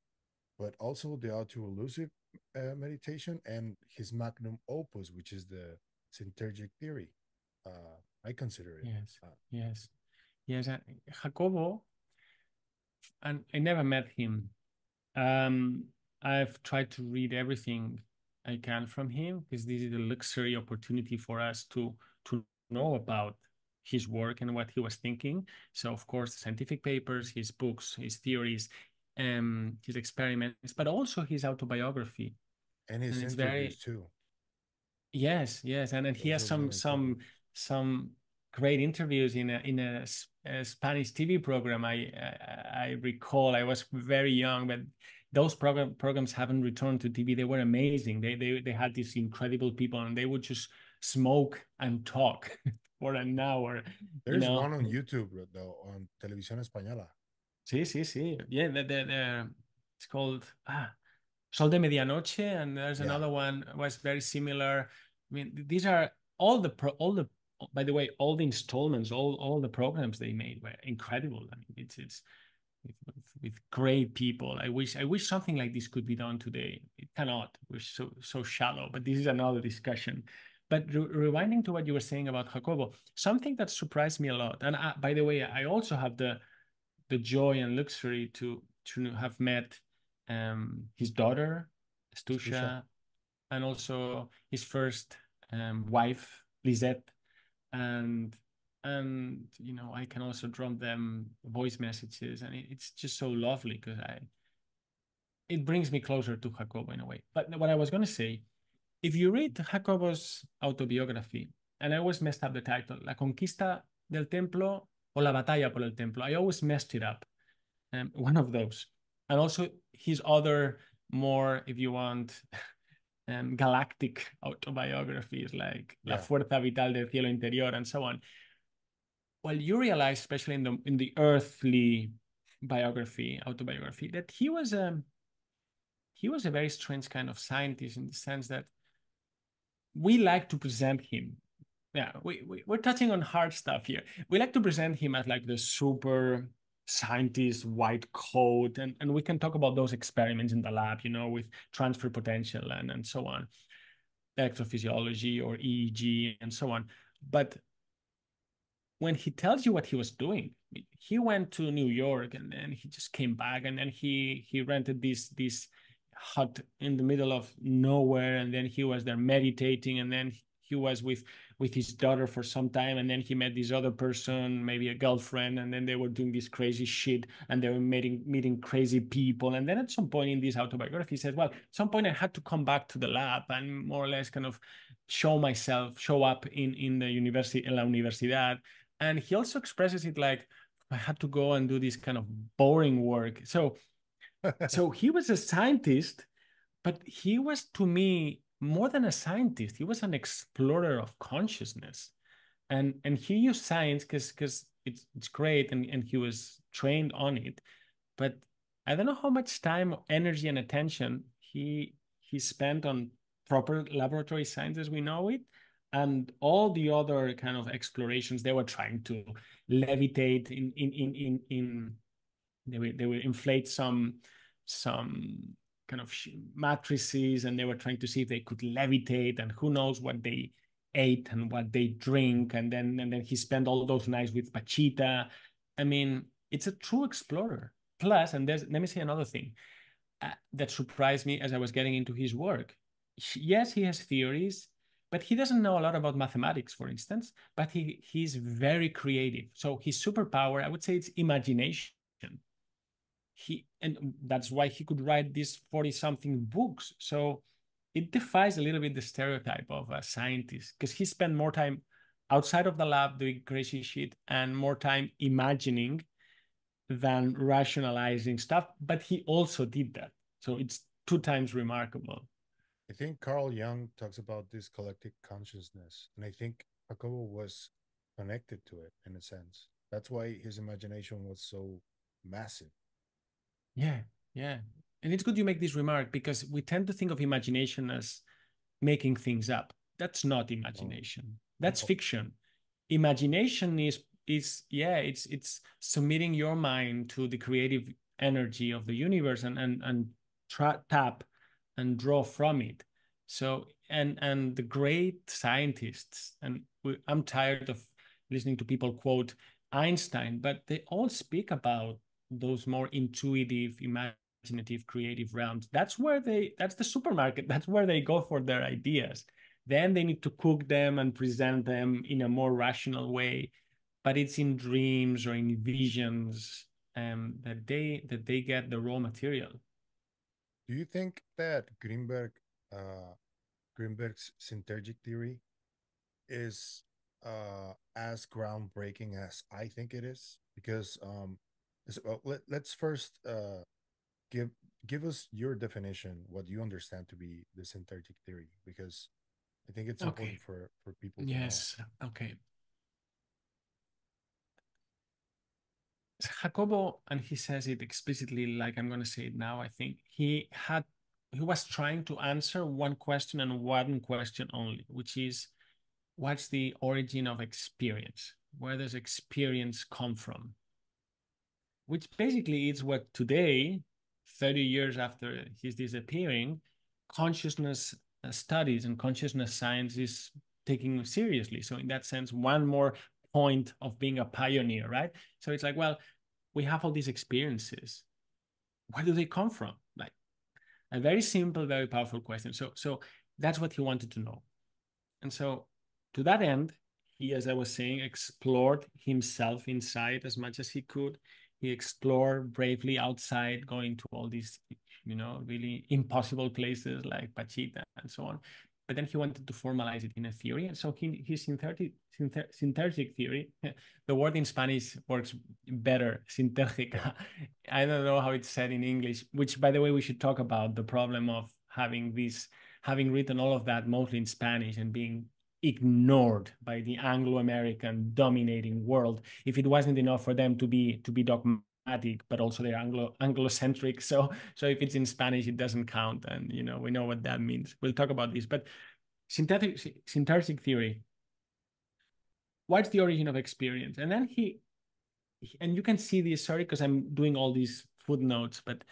but also the auto-elusive uh, meditation, and his magnum opus, which is the syntergic theory. Uh, I consider it. Yes, uh, yes, yes. Uh, Jacobo, and I never met him. Um, I've tried to read everything I can from him, because this is a luxury opportunity for us to, to know about his work and what he was thinking. So, of course, the scientific papers, his books, his theories, Um, his experiments, but also his autobiography, and his and interviews very... too. Yes, yes, and, and he has some some some great interviews in a, in a, a Spanish T V program. I, I I recall I was very young, but those program programs haven't returned to T V. They were amazing. They they they had these incredible people, and they would just smoke and talk for an hour. There's you know? one on YouTube though, on Televisión Española. Sí, sí, sí. Yeah, the the, the it's called ah, Sol de Medianoche, and there's yeah. another one was very similar. I mean, these are all the pro, all the. By the way, all the installments, all all the programs they made were incredible. I mean, it's it's with, with great people. I wish I wish something like this could be done today. It cannot. We're so so shallow. But this is another discussion. But re rewinding to what you were saying about Jacobo, something that surprised me a lot. And I, by the way, I also have the the joy and luxury to to have met um, his daughter, Stusha, Stusha, and also his first um, wife, Lizette. And, and you know, I can also drop them voice messages, and it, it's just so lovely because I, it brings me closer to Jacobo in a way. But what I was going to say, if you read Jacobo's autobiography, and I always messed up the title, La Conquista del Templo or La Batalla por el Templo, I always messed it up, um, one of those. And also his other more, if you want, Um, galactic autobiographies like yeah. La Fuerza Vital del Cielo Interior and so on. Well, you realize, especially in the in the earthly biography, autobiography, that he was a he was a very strange kind of scientist in the sense that we like to present him. Yeah, we, we we're touching on hard stuff here. We like to present him as like the super scientist, white coat, and, and we can talk about those experiments in the lab, you know, with transfer potential and, and so on, electrophysiology or E E G and so on. But when he tells you what he was doing, he went to New York and then he just came back, and then he he rented this this hut in the middle of nowhere, and then he was there meditating, and then he was with with his daughter for some time, and then he met this other person, maybe a girlfriend, and then they were doing this crazy shit, and they were meeting meeting crazy people. And then at some point in this autobiography, he says, well, at some point I had to come back to the lab and more or less kind of show myself, show up in, in the university, in La Universidad. And he also expresses it like, I had to go and do this kind of boring work. So, so he was a scientist, but he was, to me, more than a scientist. He was an explorer of consciousness, and and he used science because because it's it's great, and and he was trained on it, but I don't know how much time, energy, and attention he he spent on proper laboratory science as we know it, and all the other kind of explorations. They were trying to levitate in in in in, in they will they will inflate some some. kind of matrices, and they were trying to see if they could levitate, and who knows what they ate and what they drink, and then and then he spent all those nights with Pachita. I mean, it's a true explorer. Plus, and there's, let me say another thing uh, that surprised me as I was getting into his work. Yes, he has theories, but he doesn't know a lot about mathematics, for instance, but he he's very creative. So his superpower, I would say, it's imagination. He and that's why he could write these forty something books. So it defies a little bit the stereotype of a scientist, because he spent more time outside of the lab doing crazy shit and more time imagining than rationalizing stuff. But he also did that. So it's two times remarkable. I think Carl Jung talks about this collective consciousness, and I think Jacobo was connected to it in a sense. That's why his imagination was so massive. Yeah, yeah. And it's good you make this remark, because we tend to think of imagination as making things up. That's not imagination. That's fiction. Imagination is, is yeah, it's it's submitting your mind to the creative energy of the universe and and, and tra tap and draw from it. So, and, and the great scientists, and we, I'm tired of listening to people quote Einstein, but they all speak about those more intuitive, imaginative, creative realms. That's where they, that's the supermarket. That's where they go for their ideas. Then they need to cook them and present them in a more rational way. But it's in dreams or in visions um, that they that they get the raw material. Do you think that Greenberg, uh, Greenberg's syntergic theory is uh, as groundbreaking as I think it is, because um, well, let, let's first uh, give give us your definition, what you understand to be the syntergic theory, because I think it's okay. important for, for people to Yes, know. Okay. Jacobo, and he says it explicitly, like I'm going to say it now, I think, he had he was trying to answer one question and one question only, which is, what's the origin of experience? Where does experience come from? Which basically is what today, thirty years after his disappearing, consciousness studies and consciousness science is taking seriously. So in that sense, one more point of being a pioneer, right? So it's like, well, we have all these experiences. Where do they come from? Like a very simple, very powerful question. So, so that's what he wanted to know. And so to that end, he, as I was saying, explored himself inside as much as he could. He explored bravely outside, going to all these, you know, really impossible places like Pachita and so on. But then he wanted to formalize it in a theory. And so he, his syntergic, synter, syntergic theory, the word in Spanish works better, syntergica. I don't know how it's said in English, which, by the way, we should talk about the problem of having this, having written all of that mostly in Spanish and being ignored by the Anglo-American dominating world. If it wasn't enough for them to be to be dogmatic, but also they're Anglo Anglo-centric. So so if it's in Spanish, it doesn't count. And you know, we know what that means. We'll talk about this. But synthetic syntergic theory. What's the origin of experience? And then he, he and you can see this, sorry, because I'm doing all these footnotes, but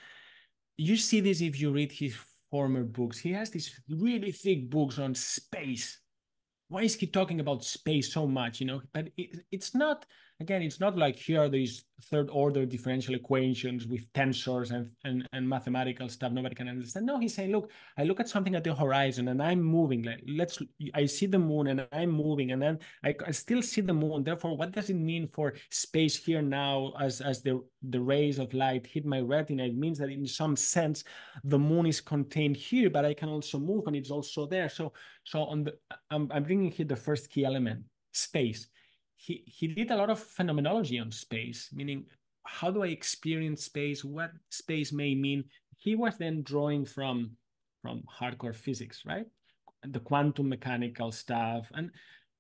you see this if you read his former books. He has these really thick books on space. Why is he talking about space so much, you know? But it, it's not, again, it's not like here are these third order differential equations with tensors and, and, and mathematical stuff nobody can understand. No, he's saying, look, I look at something at the horizon and I'm moving. Like, let's, I see the moon and I'm moving, and then I, I still see the moon. Therefore, what does it mean for space here now as, as the, the rays of light hit my retina? It means that in some sense, the moon is contained here, but I can also move and it's also there. So, so on the, I'm, I'm bringing here the first key element, space. He, he did a lot of phenomenology on space, meaning how do I experience space, what space may mean. He was then drawing from, from hardcore physics, right? The quantum mechanical stuff. And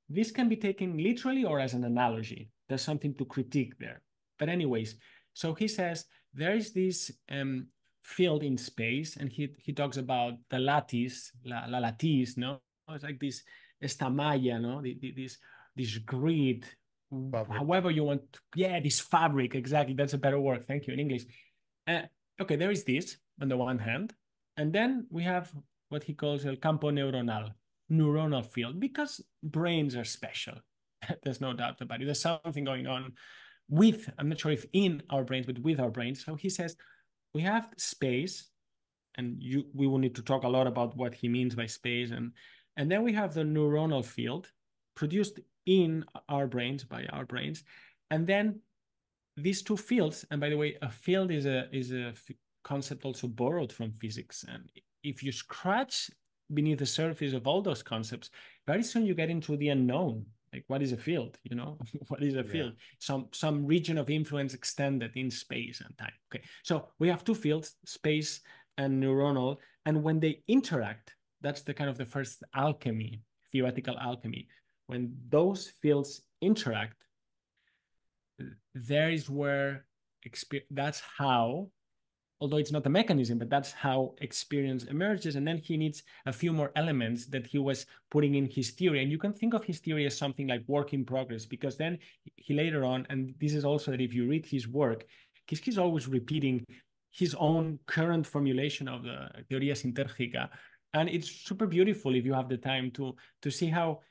this can be taken literally or as an analogy. There's something to critique there. But anyways, so he says there is this um, field in space, and he, he talks about the lattice, la, la lattice, no? It's like this estamalla, no? The, the, this... this grid, fabric. However you want, to, yeah, this fabric, exactly, that's a better word, thank you, in English. Uh, okay, there is this, on the one hand, and then we have what he calls el campo neuronal, neuronal field, because brains are special, there's no doubt about it, there's something going on with, I'm not sure if in our brains, but with our brains. So he says, we have space, and you, we will need to talk a lot about what he means by space, and, and then we have the neuronal field, produced in our brains, by our brains. And then these two fields, and by the way, a field is a is a concept also borrowed from physics. And if you scratch beneath the surface of all those concepts, very soon you get into the unknown. Like, what is a field, you know? What is a field? Yeah. Some, some region of influence extended in space and time. Okay, so we have two fields, space and neuronal. And when they interact, that's the kind of the first alchemy, theoretical alchemy. When those fields interact, there is where experience, that's how, although it's not a mechanism, but that's how experience emerges. And then he needs a few more elements that he was putting in his theory. And you can think of his theory as something like work in progress, because then he later on, and this is also that if you read his work, because he's always repeating his own current formulation of the teoría sintérgica. And it's super beautiful if you have the time to, to see how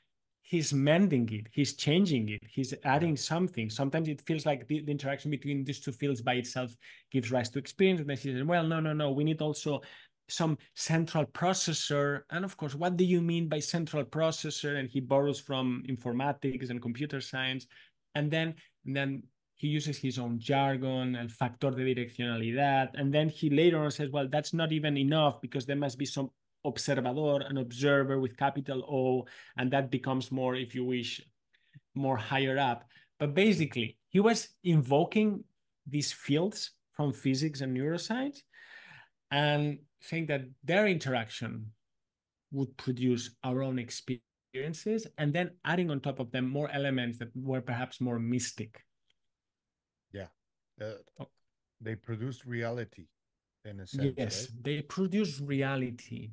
he's mending it, he's changing it, he's adding something. Sometimes it feels like the, the interaction between these two fields by itself gives rise to experience. And then he says, well, no, no, no, we need also some central processor. And of course, what do you mean by central processor? And he borrows from informatics and computer science. And then, and then he uses his own jargon, el factor de direccionalidad. And then he later on says, well, that's not even enough because there must be some observador, an observer with capital O, and that becomes more, if you wish, more higher up. But basically, he was invoking these fields from physics and neuroscience and saying that their interaction would produce our own experiences, and then adding on top of them more elements that were perhaps more mystic. Yeah. Uh, oh. They produce reality, in a sense. Yes, right? They produce reality.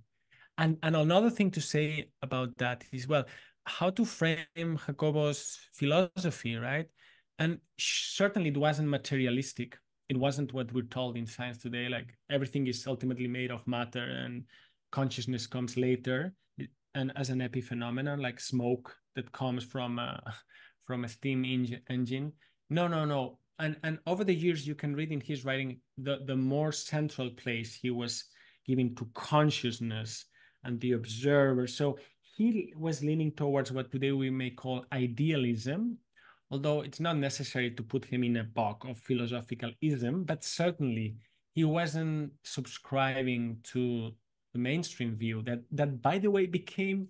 And, and another thing to say about that is, well, how to frame Jacobo's philosophy, right? And certainly it wasn't materialistic. It wasn't what we're told in science today, like everything is ultimately made of matter and consciousness comes later, and as an epiphenomenon, like smoke that comes from a, from a steam engine. No, no, no. And, and over the years, you can read in his writing the, the more central place he was giving to consciousness and the observer. So he was leaning towards what today we may call idealism, although it's not necessary to put him in a box of philosophical ism, but certainly he wasn't subscribing to the mainstream view that, that by the way, became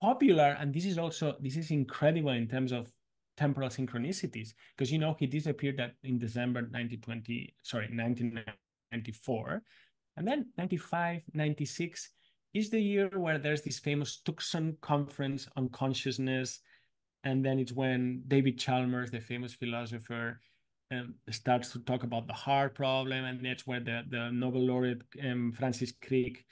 popular. And this is also, this is incredible in terms of temporal synchronicities, because, you know, he disappeared that in December nineteen ninety-four, and then ninety-five, ninety-six is the year where there's this famous Tucson Conference on Consciousness. And then it's when David Chalmers, the famous philosopher, um, starts to talk about the heart problem. And that's where the, the Nobel laureate um, Francis Crick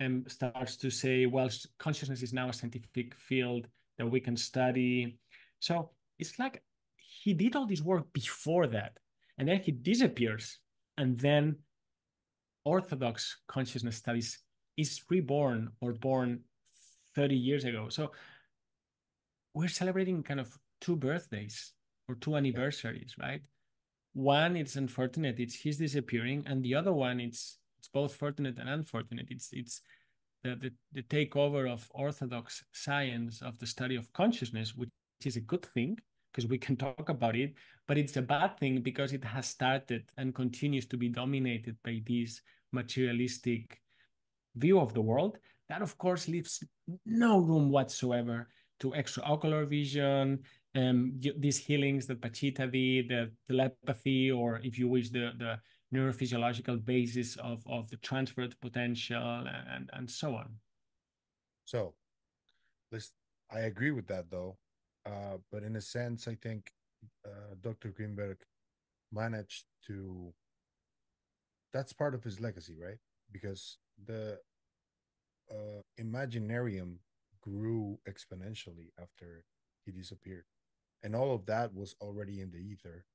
um, starts to say, well, consciousness is now a scientific field that we can study. So it's like he did all this work before that, and then he disappears, and then orthodox consciousness studies is reborn or born thirty years ago. So we're celebrating kind of two birthdays or two anniversaries, right? One, it's unfortunate, it's his disappearing, and the other one, it's it's both fortunate and unfortunate. It's it's the the, the takeover of orthodox science of the study of consciousness, which is a good thing because we can talk about it, but it's a bad thing because it has started and continues to be dominated by this materialistic view of the world that, of course, leaves no room whatsoever to extraocular vision, um, these healings that Pachita did, the telepathy, or if you wish, the, the neurophysiological basis of, of the transferred potential, and, and so on. So, this, I agree with that, though. Uh, but in a sense, I think uh, Doctor Greenberg managed to, that's part of his legacy, right? Because the uh, Imaginarium grew exponentially after he disappeared. And all of that was already in the ether.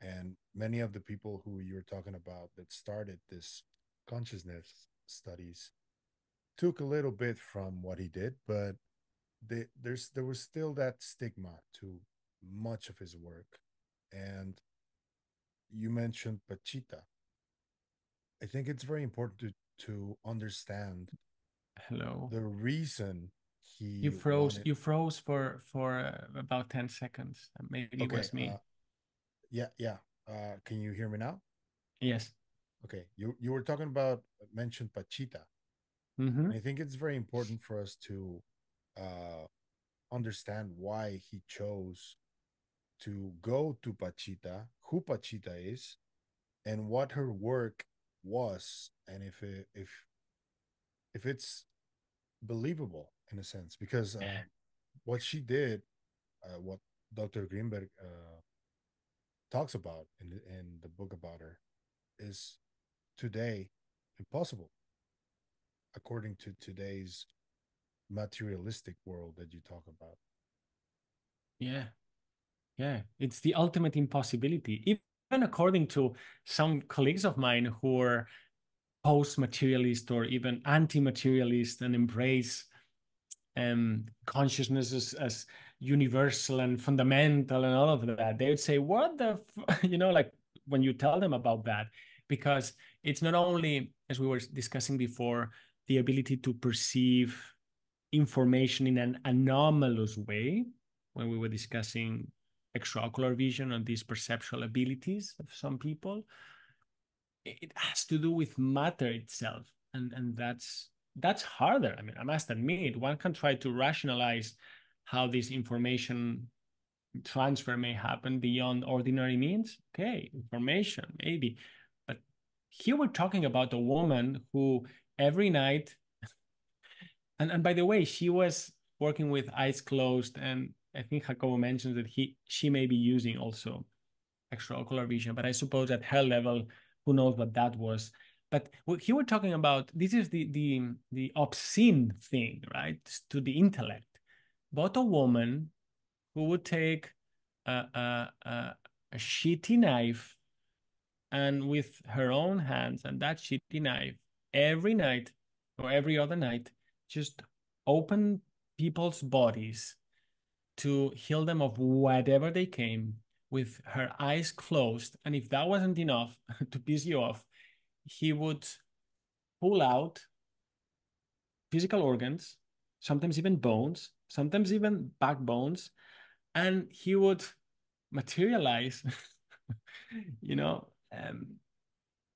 And many of the people who you're talking about that started this consciousness studies took a little bit from what he did, but They, there's there was still that stigma to much of his work. And you mentioned Pachita. I think it's very important to, to understand hello the reason he you froze wanted... you froze for for about ten seconds. Maybe okay, it was me. Uh, yeah yeah uh can you hear me now? Yes. Okay, you you were talking about mentioned Pachita. Mm-hmm. I think it's very important for us to Uh, understand why he chose to go to Pachita, who Pachita is, and what her work was, and if it, if if it's believable in a sense, because uh, yeah. what she did, uh, what Doctor Greenberg uh, talks about in the, in the book about her, is today impossible according to today's materialistic world that you talk about. Yeah, yeah, it's the ultimate impossibility. Even according to some colleagues of mine who are post-materialist or even anti-materialist and embrace um consciousness as, as universal and fundamental and all of that, they would say, what the f-? You know, like when you tell them about that, because it's not only, as we were discussing before, the ability to perceive information in an anomalous way, when we were discussing extraocular vision and these perceptual abilities of some people, it has to do with matter itself, and and that's that's harder. I mean, I must admit, one can try to rationalize how this information transfer may happen beyond ordinary means. Okay, information, maybe. But here we're talking about a woman who every night, and, and by the way, she was working with eyes closed, and I think Jacobo mentions that he she may be using also extraocular vision, but I suppose at her level, who knows what that was. But here we're talking about, this is the, the, the obscene thing, right, to the intellect. But a woman who would take a, a, a, a shitty knife and with her own hands, and that shitty knife every night or every other night, just open people's bodies to heal them of whatever they came with her eyes closed. And if that wasn't enough to piss you off, he would pull out physical organs, sometimes even bones, sometimes even backbones, and he would materialize, you know, um,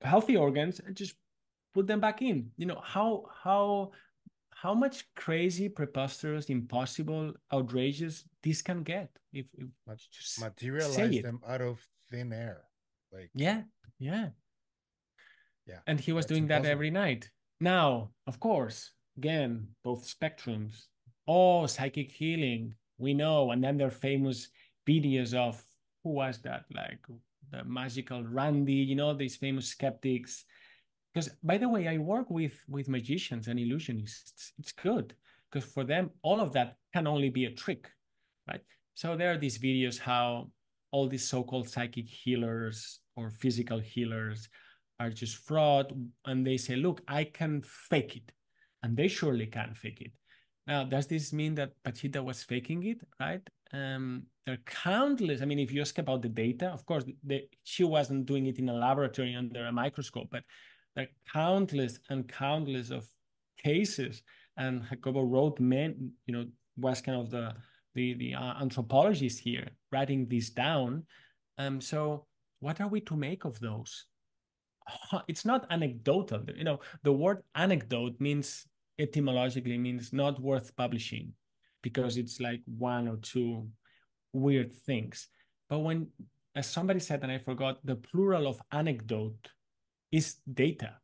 healthy organs and just put them back in. You know, how, how, how much crazy, preposterous, impossible, outrageous this can get if, if just materialize them out of thin air. Like, yeah, yeah. Yeah, and he was doing impossible. That every night. Now, of course, again, both spectrums. Oh, psychic healing, we know. And then there are famous videos of, who was that? Like the magical Randy, you know, these famous skeptics. Because, by the way, I work with, with magicians and illusionists. It's good, because for them, all of that can only be a trick, right? So there are these videos how all these so-called psychic healers or physical healers are just fraud, and they say, look, I can fake it, and they surely can fake it. Now, does this mean that Pachita was faking it, right? Um, there are countless, I mean, if you ask about the data, of course, they, she wasn't doing it in a laboratory under a microscope, but there are countless and countless of cases, and Jacobo wrote, men, you know, was kind of the, the, the uh, anthropologist here, writing this down. Um, so what are we to make of those? It's not anecdotal. You know, the word anecdote means, etymologically means not worth publishing, because it's like one or two weird things. But when, as somebody said, and I forgot, the plural of anecdote is data.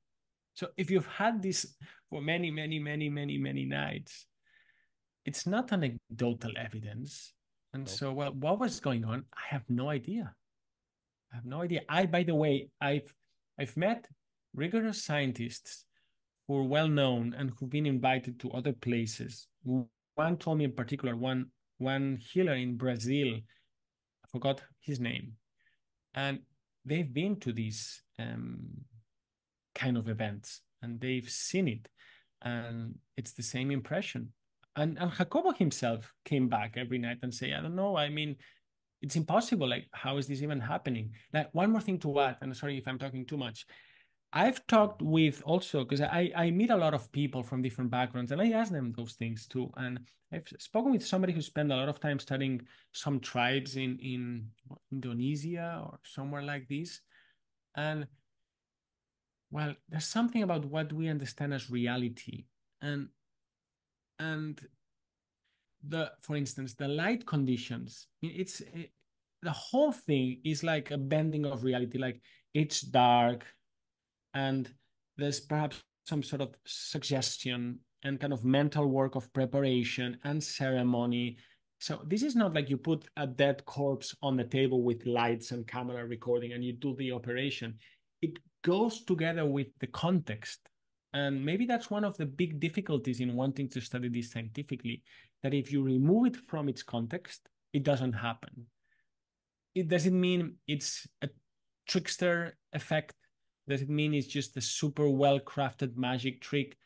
So if you've had this for many, many, many, many, many nights, it's not anecdotal evidence. And nope. So, well, what was going on? I have no idea. I have no idea. I, by the way, I've, I've met rigorous scientists who are well-known and who've been invited to other places. One told me in particular, one, one healer in Brazil, I forgot his name, and they've been to these um, kind of events, and they've seen it, and it's the same impression. And, and Jacobo himself came back every night and say, I don't know, I mean, it's impossible. Like, how is this even happening? Like, one more thing to add, and sorry if I'm talking too much. I've talked with also, because I, I meet a lot of people from different backgrounds, and I ask them those things too. And I've spoken with somebody who spent a lot of time studying some tribes in, in Indonesia or somewhere like this. And, well, there's something about what we understand as reality. And, and the, for instance, the light conditions, it's it, the whole thing is like a bending of reality. Like, it's dark, and there's perhaps some sort of suggestion and kind of mental work of preparation and ceremony. So this is not like you put a dead corpse on the table with lights and camera recording and you do the operation. It goes together with the context. And maybe that's one of the big difficulties in wanting to study this scientifically, that if you remove it from its context, it doesn't happen. It doesn't mean it's a trickster effect. Does it mean it's just a super well-crafted magic trick?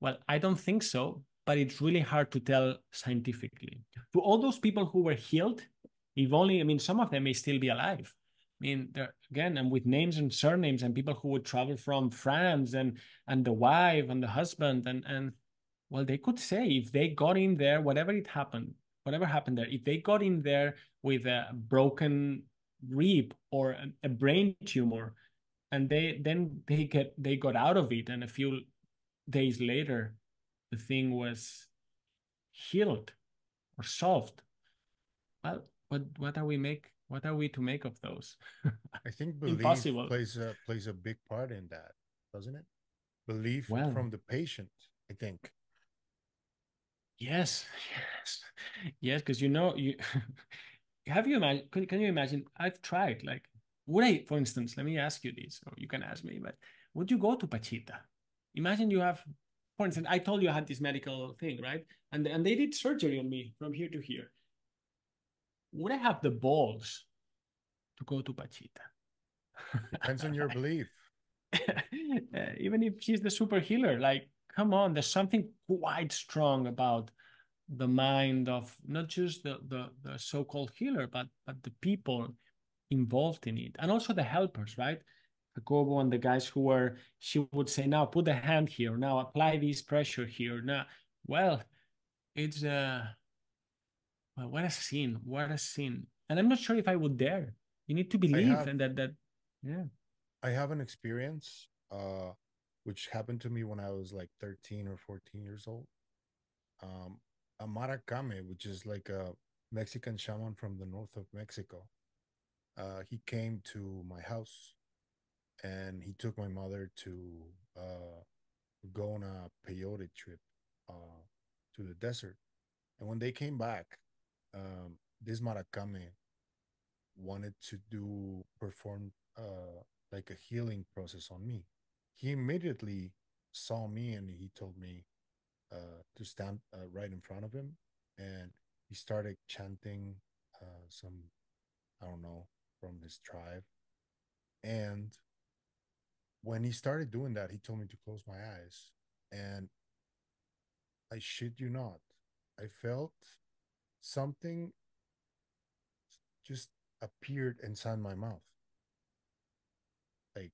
Well, I don't think so, but it's really hard to tell scientifically. To all those people who were healed, if only, I mean, some of them may still be alive. I mean, again, and with names and surnames, and people who would travel from France, and, and the wife and the husband, and, and, well, they could say if they got in there, whatever it happened, whatever happened there, if they got in there with a broken rib or a, a brain tumor, and they then they get they got out of it, and a few days later, the thing was healed or solved. Well, what what are we make what are we to make of those? I think belief Impossible. plays a, plays a big part in that, doesn't it? Belief well, from the patient, I think. Yes, yes, yes. Because you know, you have you imagine? Can, can you imagine? I've tried. Like, would I, for instance? Let me ask you this, or you can ask me. But would you go to Pachita? Imagine you have, for instance, I told you I had this medical thing, right? And and they did surgery on me from here to here. Would I have the balls to go to Pachita? Depends on your belief. Even if she's the super healer, like, come on, there's something quite strong about the mind of not just the, the, the so-called healer, but but the people involved in it. And also the helpers, right? Jacobo and the guys who were, she would say, now put a hand here, now apply this pressure here. Now, well, it's a, well, what a sin, what a sin. And I'm not sure if I would dare. You need to believe have, and that, that, yeah. I have an experience, uh, which happened to me when I was like thirteen or fourteen years old. Um, a Maracame, which is like a Mexican shaman from the north of Mexico. Uh, he came to my house and he took my mother to uh, go on a peyote trip uh, to the desert. And when they came back, um, this Maracame wanted to do, perform uh, like a healing process on me. He immediately saw me and he told me uh, to stand uh, right in front of him. And he started chanting uh, some, I don't know, from his tribe. And when he started doing that, he told me to close my eyes. And I shit you not, I felt something just appeared inside my mouth. Like,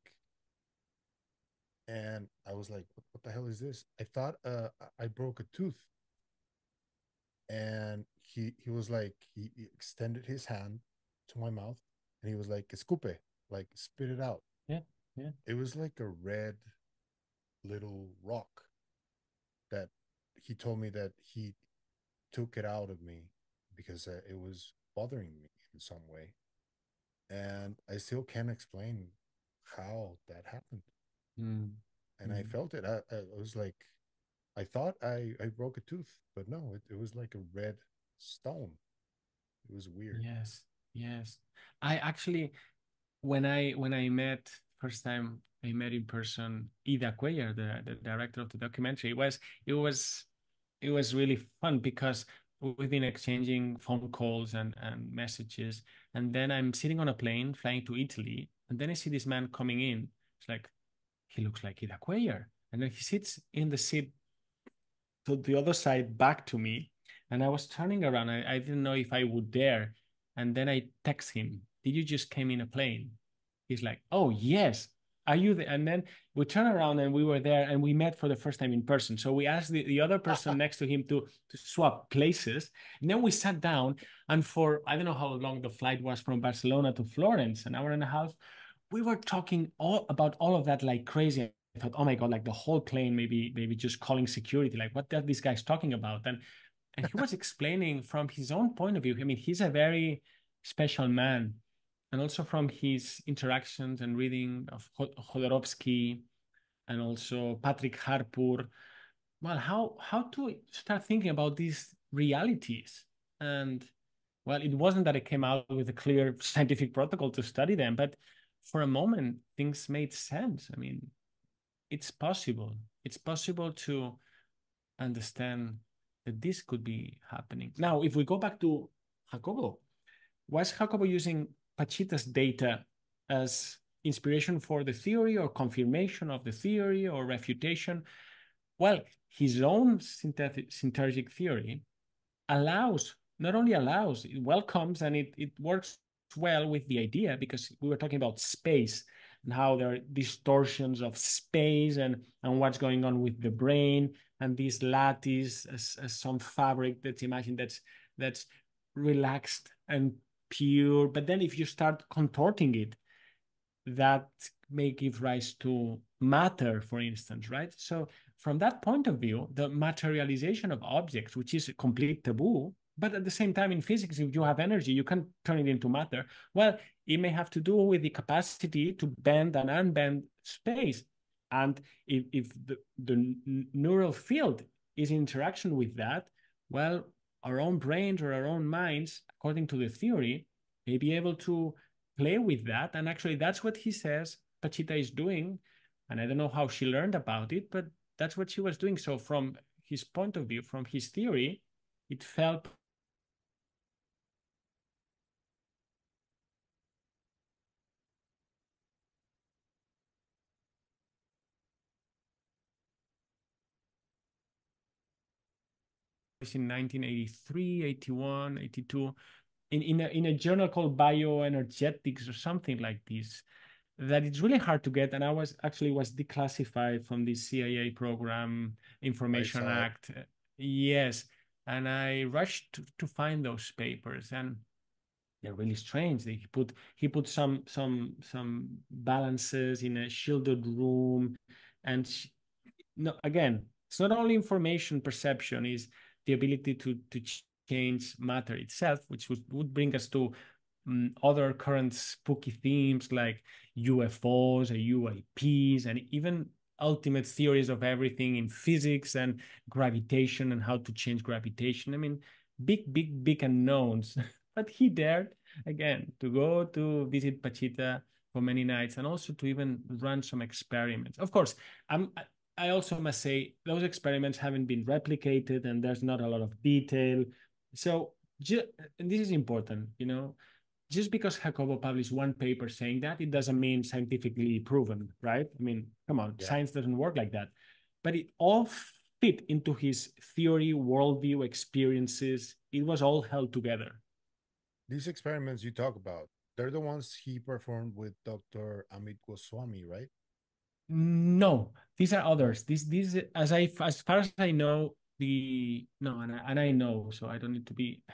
and I was like, what the hell is this? I thought uh, I broke a tooth. And he he was like, he, he extended his hand to my mouth and he was like, escupe, like spit it out. Yeah, yeah. It was like a red little rock that he told me that he took it out of me because uh, it was bothering me in some way. And I still can't explain how that happened. Mm. And mm. I felt it. I, I was like, I thought I, I broke a tooth, but no, it, it was like a red stone. It was weird. Yes, yes. I actually, when I when I met, first time I met in person, Ida Cuellar, the, the director of the documentary, it was, it was, it was really fun because we've been exchanging phone calls and, and messages. And then I'm sitting on a plane flying to Italy. And then I see this man coming in. It's like, he looks like Ida Cuellar. And then he sits in the seat to the other side back to me. And I was turning around. I, I didn't know if I would dare. And then I text him, did you just came in a plane? He's like, oh, yes. Are you there? And then we turn around and we were there and we met for the first time in person. So we asked the, the other person next to him to, to swap places. And then we sat down. And for, I don't know how long the flight was from Barcelona to Florence, an hour and a half, we were talking all about all of that like crazy. I thought, oh my God, like the whole plane, maybe maybe just calling security, like what that this guy's talking about. And and he was explaining from his own point of view. I mean, he's a very special man. And also from his interactions and reading of Hodorowski and also Patrick Harpur, well, how, how to start thinking about these realities. And well, it wasn't that it came out with a clear scientific protocol to study them, but for a moment, things made sense. I mean, it's possible. It's possible to understand that this could be happening. Now, if we go back to Jacobo, was Jacobo using Pachita's data as inspiration for the theory or confirmation of the theory or refutation? Well, his own syntergic theory allows, not only allows, it welcomes and it, it works well with the idea, because we were talking about space and how there are distortions of space and, and what's going on with the brain and these lattice as, as some fabric that's imagined that's, that's relaxed and pure, but then if you start contorting it, that may give rise to matter, for instance, right? So from that point of view, the materialization of objects, which is a complete taboo, But at the same time, in physics, if you have energy, you can't turn it into matter. Well, it may have to do with the capacity to bend and unbend space. And if, if the, the neural field is in interaction with that, well, our own brains or our own minds, according to the theory, may be able to play with that. And actually, that's what he says Pachita is doing. And I don't know how she learned about it, but that's what she was doing. So from his point of view, from his theory, it felt in nineteen eighty-three, eighty-one, eighty-two, in, in, a, in a journal called Bioenergetics or something like this, that it's really hard to get. And I was actually was declassified from the C I A program, Information Act. Yes. And I rushed to, to find those papers, and they're really strange. They put, he put some, some, some balances in a shielded room. And she, no, again, it's not only information perception, is the ability to, to change matter itself, which would, would bring us to um, other current spooky themes like U F Os and U A Ps, and even ultimate theories of everything in physics and gravitation and how to change gravitation. I mean, big, big, big unknowns. But he dared, again, to go to visit Pachita for many nights and also to even run some experiments. Of course, I'm, I also must say those experiments haven't been replicated and there's not a lot of detail. So, and this is important, you know, just because Jacobo published one paper saying that, it doesn't mean scientifically proven, right? I mean, come on, yeah. Science doesn't work like that. But it all fit into his theory, worldview, experiences. It was all held together. These experiments you talk about, they're the ones he performed with Doctor Amit Goswami, right? No, these are others. These, these, as I, as far as I know, the no, and I, and I know, so I don't need to be.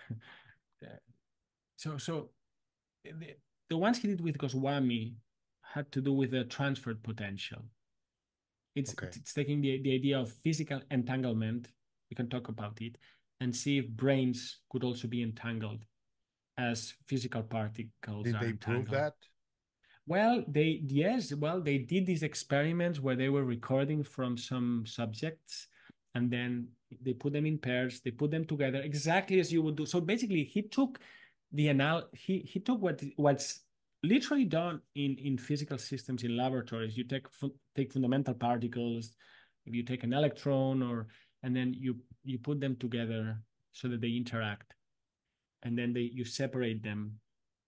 so, so. The, the ones he did with Goswami had to do with the transferred potential. It's, okay. it's taking the, the idea of physical entanglement, we can talk about it, and see if brains could also be entangled as physical particles did are they entangled. Prove that? Well, they, yes, well, they did these experiments where they were recording from some subjects, and then they put them in pairs, they put them together exactly as you would do. So basically, he took... The anal he he took what what's literally done in in physical systems in laboratories. You take take fundamental particles, you take an electron, or and then you you put them together so that they interact, and then they you separate them,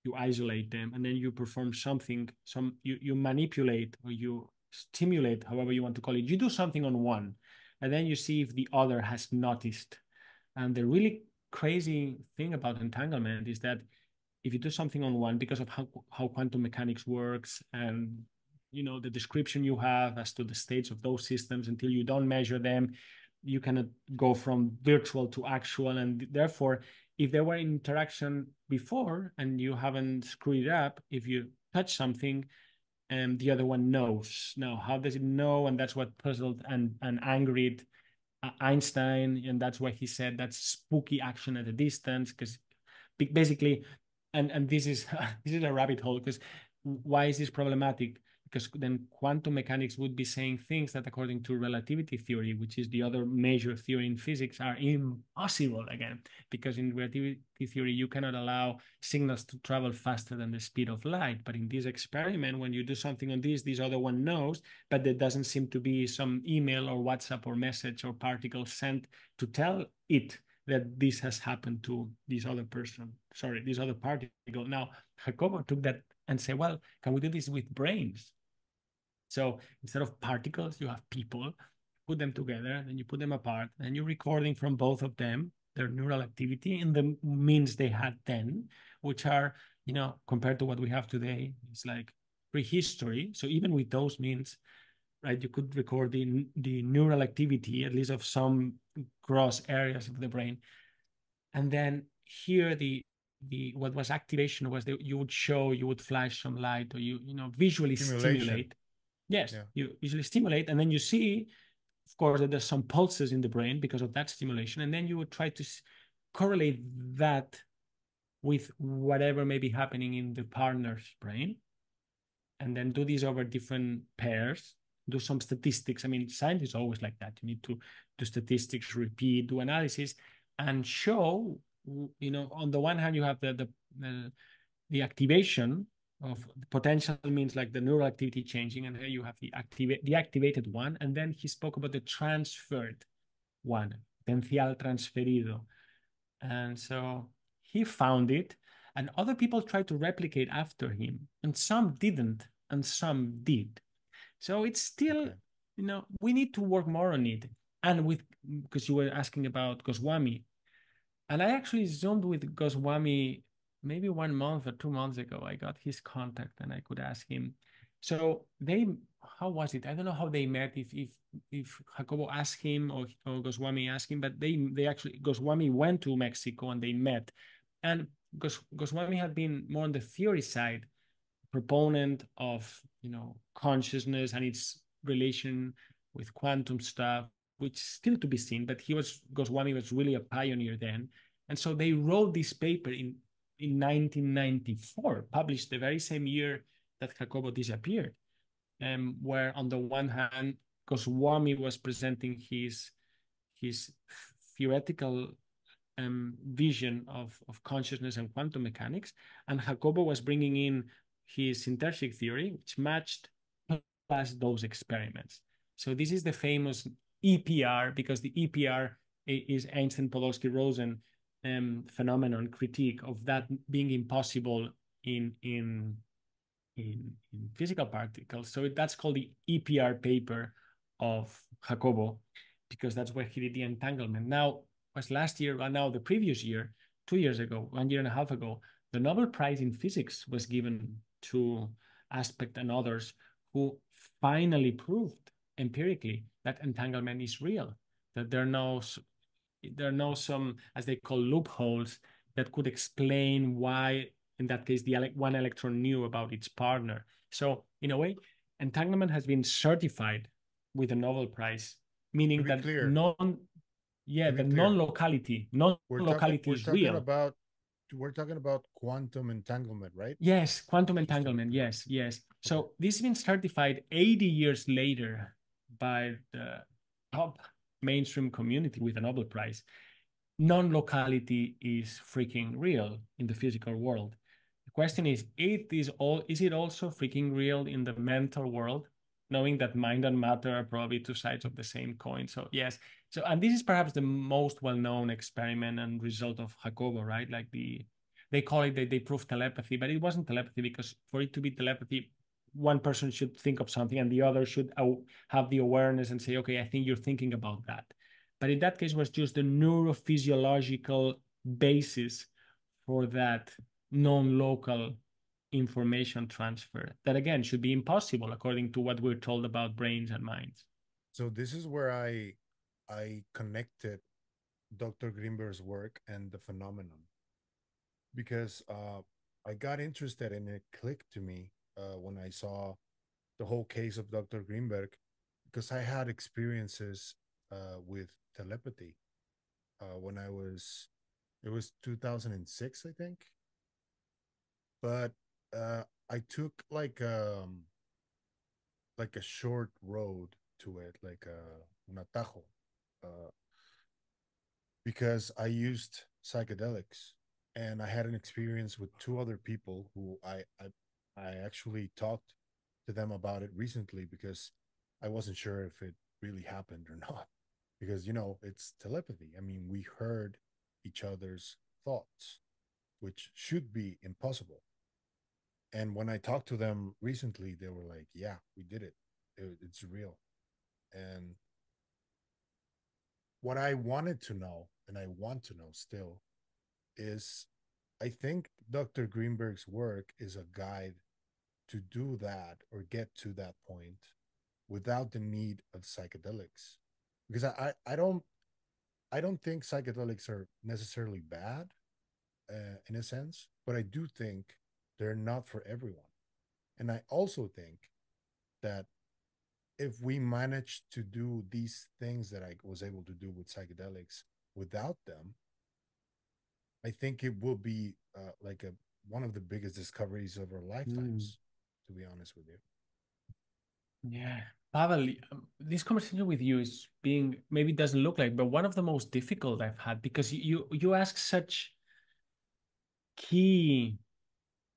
you isolate them, and then you perform something. Some you you manipulate or you stimulate, however you want to call it. You do something on one, and then you see if the other has noticed, and they're really. Crazy thing about entanglement is that if you do something on one, because of how, how quantum mechanics works and you know the description you have as to the states of those systems, until you don't measure them, you cannot go from virtual to actual. And therefore, if there were interaction before and you haven't screwed it up, if you touch something and the other one knows. Now, how does it know? And that's what puzzled and, and angered Einstein, and that's why he said that's spooky action at a distance, because basically, and and this is this is a rabbit hole, because why is this problematic? Because then quantum mechanics would be saying things that, according to relativity theory, which is the other major theory in physics, are impossible again, because in relativity theory you cannot allow signals to travel faster than the speed of light. But in this experiment, when you do something on this, this other one knows, but there doesn't seem to be some email or WhatsApp or message or particle sent to tell it that this has happened to this other person, sorry, this other particle. Now, Jacobo took that and said, well, can we do this with brains? So instead of particles, you have people, put them together, then you put them apart, and you're recording from both of them their neural activity and the means they had then, which are, you know, compared to what we have today, it's like prehistory. So even with those means, right, you could record the, the neural activity, at least of some gross areas of the brain. And then here the The, what was activation was that you would show, you would flash some light, or you you know visually stimulate. Yes, yeah. You visually stimulate, and then you see, of course, that there's some pulses in the brain because of that stimulation, and then you would try to correlate that with whatever may be happening in the partner's brain, and then do these over different pairs, do some statistics. I mean, science is always like that. You need to do statistics, repeat, do analysis, and show, you know, on the one hand, you have the the the, the activation of potential, means like the neural activity changing, and here you have the activate the activated one, and then he spoke about the transferred one, potencial transferido. And so he found it, and other people tried to replicate after him, and some didn't, and some did. So it's still, okay. you know, we need to work more on it. And with, because you were asking about Goswami, and I actually zoomed with Goswami maybe one month or two months ago. I got his contact and I could ask him. So they, how was it? I don't know how they met, if if if Jacobo asked him or, or Goswami asked him, but they, they actually, Goswami went to Mexico and they met. And Goswami had been more on the theory side, proponent of, you know, consciousness and its relation with quantum stuff, which is still to be seen, but he was, Goswami was really a pioneer then. And so they wrote this paper in, in nineteen ninety-four, published the very same year that Jacobo disappeared, um, where on the one hand, Goswami was presenting his, his theoretical Um, vision of, of consciousness and quantum mechanics, and Jacobo was bringing in his syntergic theory, which matched plus those experiments. So this is the famous E P R, because the E P R is Einstein Podolsky Rosen um, phenomenon critique of that being impossible in in in, in physical particles. So that's called the E P R paper of Jacobo, because that's where he did the entanglement. Now, was last year, and now the previous year, two years ago, one year and a half ago, the Nobel Prize in Physics was given to Aspect and others who finally proved empirically that entanglement is real, that there are no, there are no some, as they call, loopholes that could explain why, in that case, the ele one electron knew about its partner. So in a way, entanglement has been certified with a Nobel Prize, meaning that clear. non- Yeah, the non-locality, non-locality is real. About, we're talking about quantum entanglement, right? Yes, quantum entanglement, yes, yes. So this has been certified eighty years later by the top mainstream community with a Nobel Prize. Non-locality is freaking real in the physical world. The question is, it is, all, is it also freaking real in the mental world? Knowing that mind and matter are probably two sides of the same coin. So yes, so and this is perhaps the most well-known experiment and result of Jacobo, right? Like the, they call it, they, they prove telepathy, but it wasn't telepathy, because for it to be telepathy, one person should think of something and the other should have the awareness and say, okay, I think you're thinking about that. But in that case, it was just the neurophysiological basis for that non-local information transfer that, again, should be impossible according to what we're told about brains and minds. So this is where I, I connected Doctor Greenberg's work and the phenomenon, because uh, I got interested and it clicked to me uh, when I saw the whole case of Doctor Greenberg, because I had experiences uh, with telepathy uh, when I was, it was two thousand six, I think, but Uh, I took like um like a short road to it, like a un atajo, uh, because I used psychedelics, and I had an experience with two other people who I I, I actually talked to them about it recently, because I wasn't sure if it really happened or not, because, you know, it's telepathy. I mean, we heard each other's thoughts, which should be impossible. And when I talked to them recently, they were like, yeah, we did it. it. It's real. And what I wanted to know, and I want to know still, is I think Doctor Greenberg's work is a guide to do that or get to that point without the need of psychedelics. Because I, I, I don't I don't think psychedelics are necessarily bad uh, in a sense, but I do think they're not for everyone. And I also think that if we manage to do these things that I was able to do with psychedelics without them, I think it will be uh, like a one of the biggest discoveries of our lifetimes, mm. to be honest with you. Yeah. Pavel, this conversation with you is being, maybe it doesn't look like, but one of the most difficult I've had, because you you ask such key,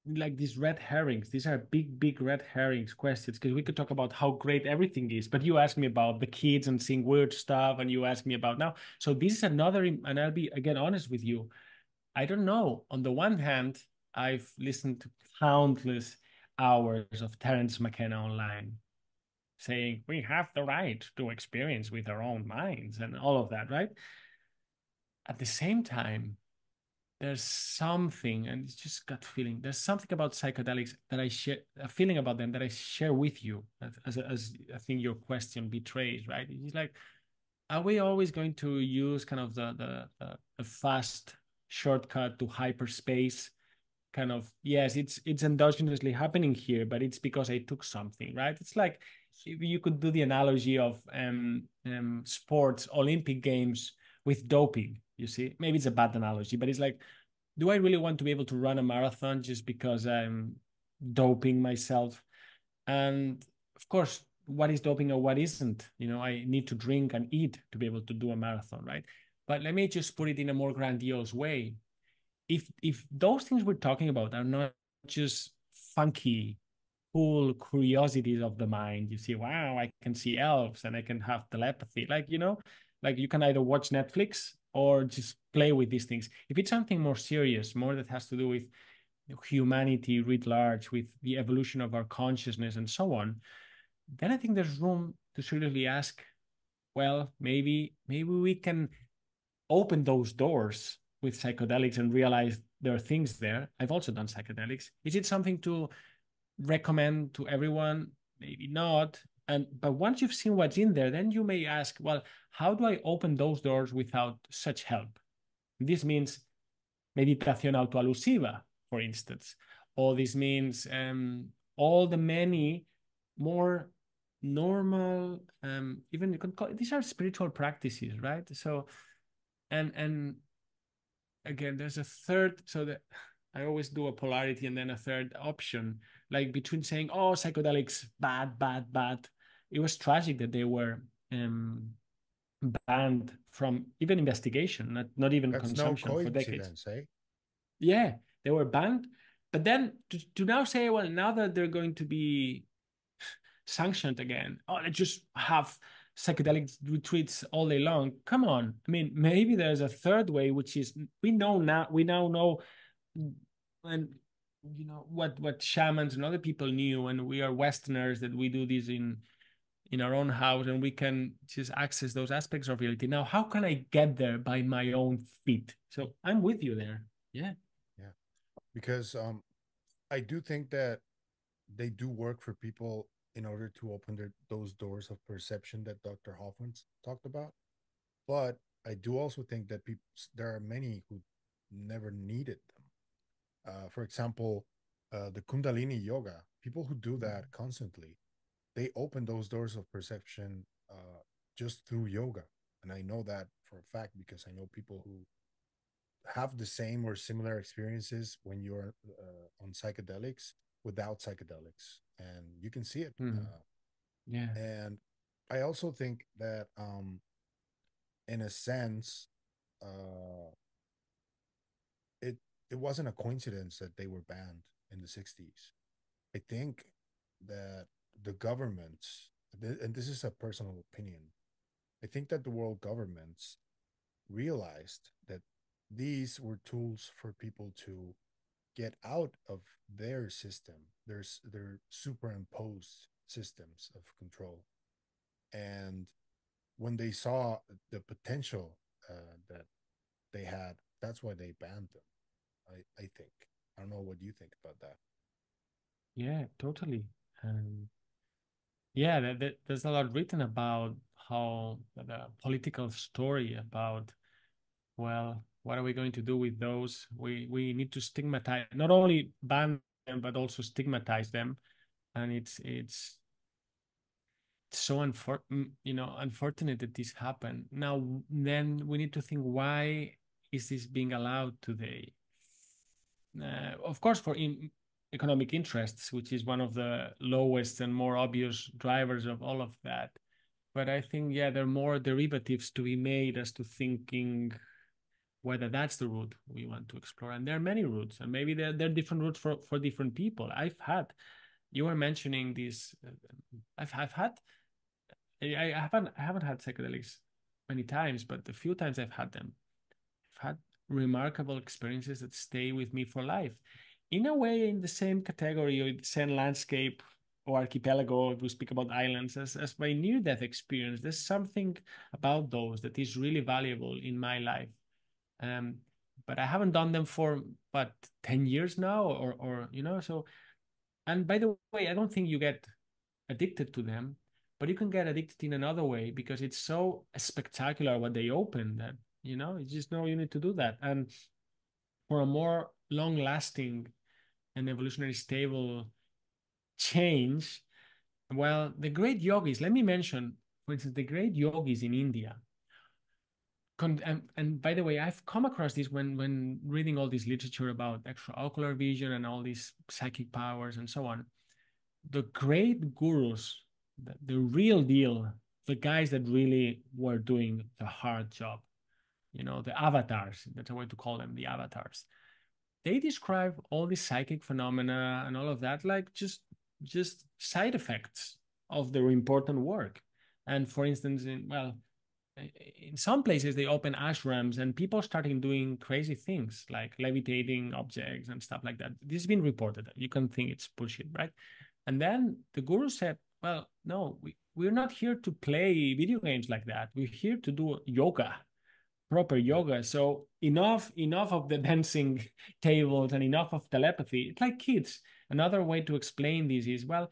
like these red herrings. These are big, big red herrings questions, because we could talk about how great everything is, but you asked me about the kids and seeing weird stuff, and you asked me about now. So this is another, and I'll be, again, honest with you. I don't know. On the one hand, I've listened to countless hours of Terence McKenna online, saying we have the right to experience with our own minds and all of that, right? At the same time, there's something, and it's just gut feeling, there's something about psychedelics that I share, a feeling about them that I share with you, as, as I think your question betrays, right? It's like, are we always going to use kind of the, the, uh, the fast shortcut to hyperspace? Kind of, yes, it's it's endogenously happening here, but it's because I took something, right? It's like, you could do the analogy of um, um, sports, Olympic games with doping, you see? Maybe it's a bad analogy, but it's like, do I really want to be able to run a marathon just because I'm doping myself? And of course, what is doping or what isn't? You know, I need to drink and eat to be able to do a marathon, right? But let me just put it in a more grandiose way. If, if those things we're talking about are not just funky, cool curiosities of the mind, you see, wow, I can see elves and I can have telepathy. Like, you know, like you can either watch Netflix or just play with these things. If it's something more serious, more that has to do with humanity writ large, with the evolution of our consciousness and so on, then I think there's room to seriously ask, well, maybe, maybe we can open those doors with psychedelics and realize there are things there. I've also done psychedelics. Is it something to recommend to everyone? Maybe not. And but once you've seen what's in there, then you may ask, well, how do I open those doors without such help? This means meditación autoalusiva, for instance, or this means um, all the many more normal, um, even you can call it, these are spiritual practices, right? So, and and again, there's a third, so that I always do a polarity and then a third option, like between saying, oh, psychedelics, bad, bad, bad. It was tragic that they were um, banned from even investigation, not, not even that's consumption no for decades. Eh? Yeah, they were banned. But then to, to now say, well, now that they're going to be sanctioned again, oh, let's just have psychedelic retreats all day long. Come on. I mean, maybe there's a third way, which is we know now, we now know, and you know what what shamans and other people knew, and we are Westerners that we do this in in our own house, and we can just access those aspects of reality. Now, how can I get there by my own feet? So I'm with you there. Yeah, yeah, because um, I do think that they do work for people in order to open their, those doors of perception that Doctor Hoffman talked about, but I do also think that people, there are many who never needed them. Uh, for example, uh, the Kundalini yoga, people who do that constantly, they open those doors of perception uh, just through yoga. And I know that for a fact, because I know people who have the same or similar experiences when you're uh, on psychedelics without psychedelics. And you can see it. Mm-hmm. uh, yeah. And I also think that um, in a sense, uh, it, it wasn't a coincidence that they were banned in the sixties. I think that the governments, and this is a personal opinion, I think that the world governments realized that these were tools for people to get out of their system, their, their superimposed systems of control. And when they saw the potential uh, that they had, that's why they banned them. I, I think. I don't know what you think about that. Yeah, totally. Um, yeah, there, there, there's a lot written about how the political story about, well, what are we going to do with those? We, we need to stigmatize, not only ban them, but also stigmatize them. And it's it's, it's so unfor- you know, unfortunate that this happened. Now, then we need to think why is this being allowed today? Uh, of course, for in economic interests, which is one of the lowest and more obvious drivers of all of that. But I think, yeah, there are more derivatives to be made as to thinking whether that's the route we want to explore. And there are many routes, and maybe there, there are different routes for, for different people. I've had, you were mentioning this, I've, I've had, I, I, haven't, I haven't had psychedelics many times, but the few times I've had them, I've had remarkable experiences that stay with me for life. In a way, in the same category or the same landscape or archipelago, if we speak about islands, as, as my near-death experience, there's something about those that is really valuable in my life. Um, but I haven't done them for, what, ten years now, or, or, you know, so, and by the way, I don't think you get addicted to them, but you can get addicted in another way because it's so spectacular what they open that, you know, you just know you need to do that. And for a more long-lasting and evolutionary stable change, well, the great yogis, let me mention, for instance, the great yogis in India, And, and by the way, I've come across this when, when reading all this literature about extraocular vision and all these psychic powers and so on. The great gurus, the, the real deal, the guys that really were doing the hard job, you know, the avatars, that's a way to call them, the avatars. They describe all these psychic phenomena and all of that like just, just side effects of their important work. And for instance, in, well... in some places, they open ashrams and people starting doing crazy things like levitating objects and stuff like that. This has been reported. You can think it's bullshit, right? And then the guru said, well, no, we, we're not here to play video games like that. We're here to do yoga, proper yoga. So enough, enough of the dancing tables and enough of telepathy. It's like kids. Another way to explain this is, well,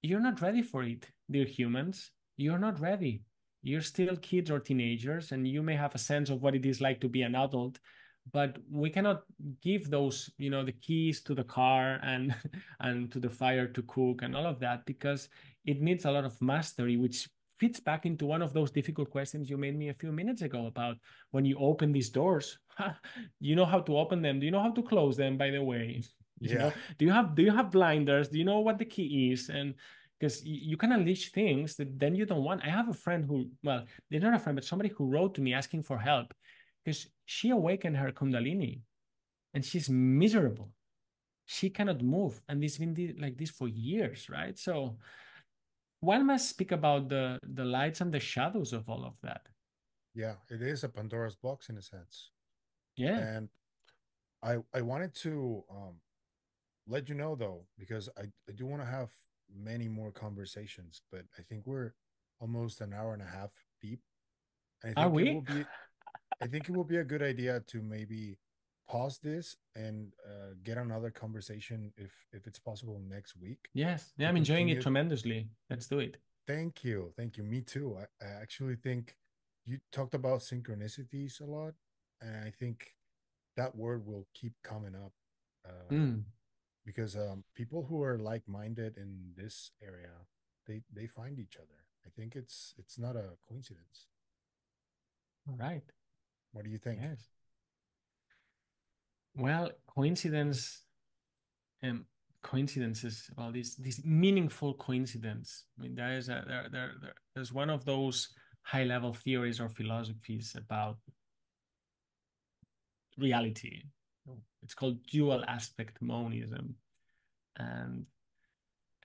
you're not ready for it, dear humans. You're not ready. You're still kids or teenagers, and you may have a sense of what it is like to be an adult, but we cannot give those, you know, the keys to the car and, and to the fire to cook and all of that, because it needs a lot of mastery, which fits back into one of those difficult questions you made me a few minutes ago about when you open these doors, you know how to open them. Do you know how to close them, by the way? Yeah. You know? Do you have, do you have blinders? Do you know what the key is? And because you can unleash things that then you don't want. I have a friend who, well, they're not a friend, but somebody who wrote to me asking for help because she awakened her Kundalini and she's miserable. She cannot move. And it's been like this for years, right? So one must speak about the, the lights and the shadows of all of that. Yeah, it is a Pandora's box in a sense. Yeah. And I, I wanted to um, let you know, though, because I, I do want to have many more conversations, but I think we're almost an hour and a half deep. I think Are we? It will be, I think it will be a good idea to maybe pause this and uh, get another conversation if if it's possible next week. Yes, yeah, I'm enjoying it tremendously. Let's do it. Thank you, thank you. Me too. I, I actually think you talked about synchronicities a lot, and I think that word will keep coming up. Uh, mm. Because um, people who are like-minded in this area, they, they find each other. I think it's it's not a coincidence. All right. What do you think? Yes. Well, coincidence, um, coincidences. Well, this this meaningful coincidence. I mean, there is a there there, there there's one of those high-level theories or philosophies about reality. It's called dual aspect monism, and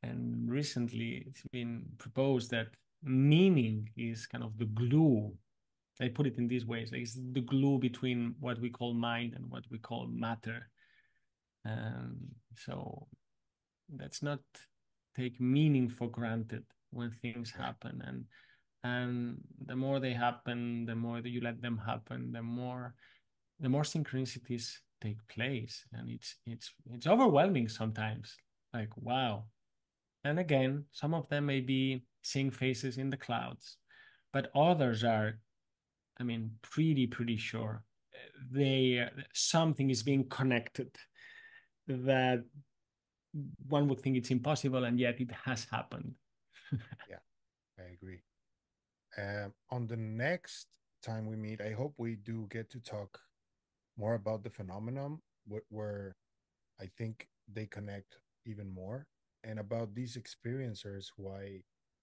and recently it's been proposed that meaning is kind of the glue. I put it in these ways: like it's the glue between what we call mind and what we call matter. And so let's not take meaning for granted when things happen, and and the more they happen, the more that you let them happen, the more the more synchronicities take place. And it's it's it's overwhelming sometimes, like wow. And again, some of them may be seeing faces in the clouds, but others are, I mean, pretty pretty sure they something is being connected that one would think it's impossible, and yet it has happened. Yeah, I agree. Um on the next time we meet, I hope we do get to talk more about the phenomenon, wh- where I think they connect even more, and about these experiencers who I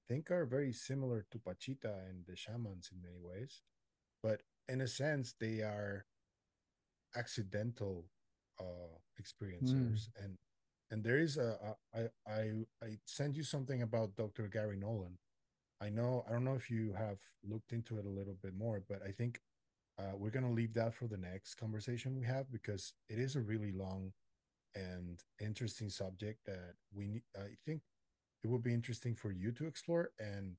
think are very similar to Pachita and the shamans in many ways, but in a sense they are accidental uh, experiencers. Mm. And and there is a, a I, I I sent you something about Doctor Gary Nolan. I know I don't know if you have looked into it a little bit more, but I think uh, we're gonna leave that for the next conversation we have, because it is a really long and interesting subject that we I think it would be interesting for you to explore, and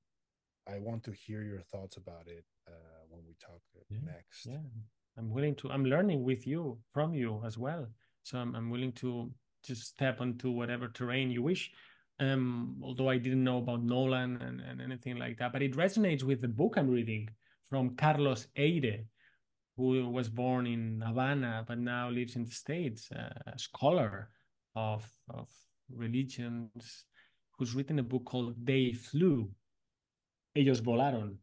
I want to hear your thoughts about it uh, when we talk yeah, next. Yeah, I'm willing to. I'm learning with you, from you as well. So I'm, I'm willing to just step onto whatever terrain you wish. Um, although I didn't know about Nolan and, and anything like that, but it resonates with the book I'm reading from Carlos Eire, who was born in Havana but now lives in the States, uh, a scholar of of religions, who's written a book called They Flew, Ellos Volaron.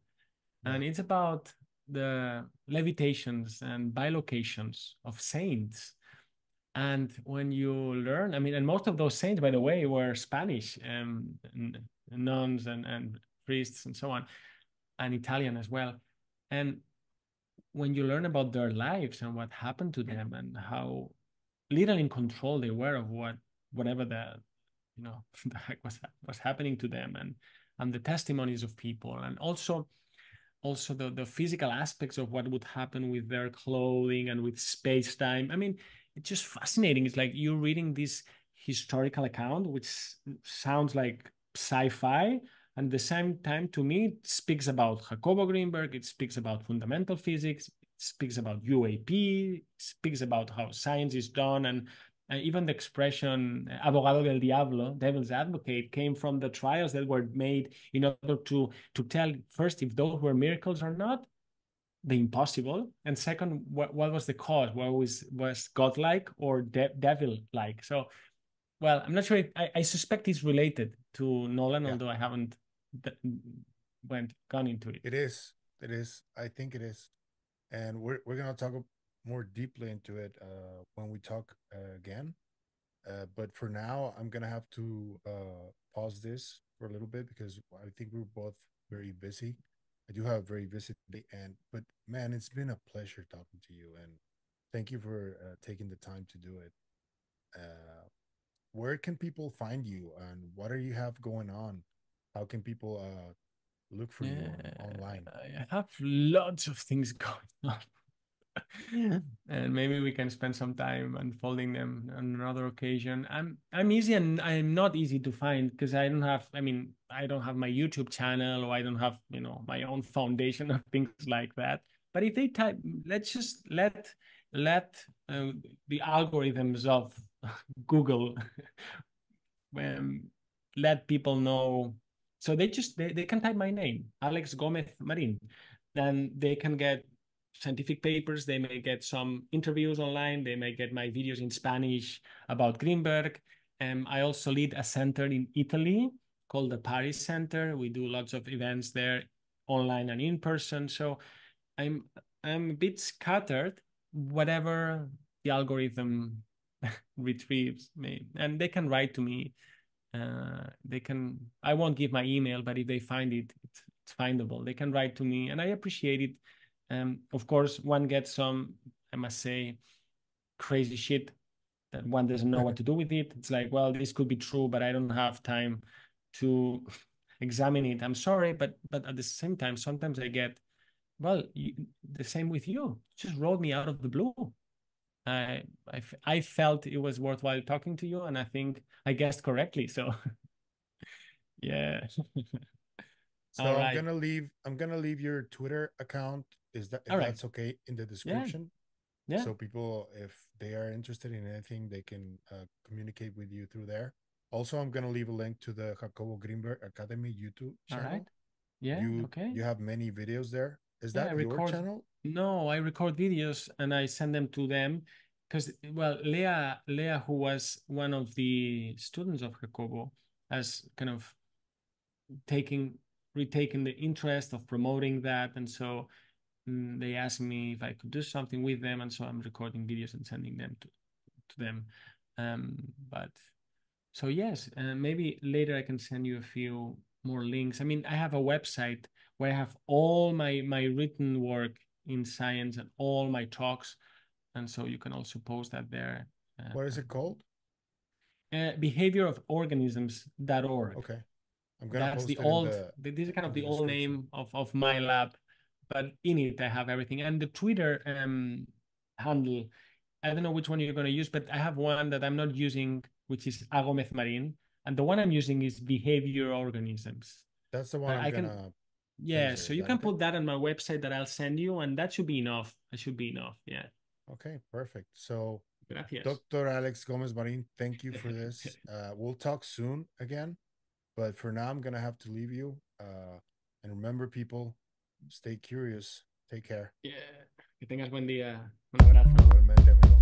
And it's about the levitations and bilocations of saints. And when you learn, I mean, and most of those saints, by the way, were Spanish um, and nuns and, and priests and so on, and Italian as well. And when you learn about their lives and what happened to them and how little in control they were of what, whatever the, you know, the heck was, was happening to them, and, and the testimonies of people, and also also the, the physical aspects of what would happen with their clothing and with space-time. I mean, it's just fascinating. It's like you're reading this historical account, which sounds like sci-fi, and at the same time, to me, it speaks about Jacobo Greenberg, it speaks about fundamental physics, it speaks about U A P, it speaks about how science is done, and, and even the expression abogado del diablo, devil's advocate, came from the trials that were made in order to, to tell, first, if those were miracles or not, the impossible, and second, what, what was the cause? What was, was godlike or de devil-like? So, well, I'm not sure. If, I, I suspect it's related to Nolan, yeah. Although I haven't went gone into it. It is. It is. I think it is, and we're we're gonna talk more deeply into it uh, when we talk uh, again. Uh, but for now, I'm gonna have to uh, pause this for a little bit because I think we're both very busy. I do have very busy day, and but man, it's been a pleasure talking to you, and thank you for uh, taking the time to do it. Uh, where can people find you, and what are you have going on? How can people uh, look for yeah, you on, online? I have lots of things going on, and maybe we can spend some time unfolding them on another occasion. I'm I'm easy, and I'm not easy to find because I don't have. I mean. I don't have my YouTube channel, or I don't have, you know, my own foundation or things like that. But if they type, let's just let let uh, the algorithms of Google um, let people know. So they just they, they can type my name, Alex Gomez-Marin, then they can get scientific papers. They may get some interviews online. They may get my videos in Spanish about Greenberg. Um, I also lead a center in Italy called the Paris Center. We do lots of events there, online and in person. So I'm I'm a bit scattered, whatever the algorithm retrieves me. And they can write to me. Uh, they can, I won't give my email, but if they find it, it's, it's findable. They can write to me, and I appreciate it. Um, of course, one gets some, I must say, crazy shit that one doesn't know what to do with it. It's like, well, this could be true, but I don't have time to examine it. I'm sorry, but but at the same time, sometimes I get, well, you, the same with you. Just wrote me out of the blue. I, I, I felt it was worthwhile talking to you, and I think I guessed correctly. So, yeah. So All I'm right. gonna leave. I'm gonna leave your Twitter account. Is that if All that's right. okay in the description? Yeah. yeah. So people, if they are interested in anything, they can uh, communicate with you through there. Also, I'm going to leave a link to the Jacobo Greenberg Academy YouTube channel. All right. Yeah, you, okay. You have many videos there. Is that yeah, your record, channel? No, I record videos and I send them to them because, well, Leah, Leah, who was one of the students of Jacobo, has kind of taking, retaken the interest of promoting that. And so They asked me if I could do something with them, and so I'm recording videos and sending them to, to them. Um, but so yes, uh, maybe later I can send you a few more links. I mean, I have a website where I have all my, my written work in science and all my talks. And so you can also post that there. Uh, what is it called? Uh, behavior of organisms dot org. Okay. I'm gonna That's post the old, the, this is kind of the old name of, of my lab, but in it I have everything. And the Twitter um, handle, I don't know which one you're going to use, but I have one that I'm not using, which is Gomez-Marin. And the one I'm using is behavior organisms. That's the one I'm I can. Gonna yeah. So you can put that on my website that I'll send you, and that should be enough. That should be enough. Yeah. Okay. Perfect. So Gracias. Doctor Alex Gomez-Marin, thank you for this. Uh, we'll talk soon again, but for now I'm going to have to leave you. Uh, and remember, people, stay curious. Take care. Yeah. Que tengas buen día. Un abrazo. Igualmente, amigo.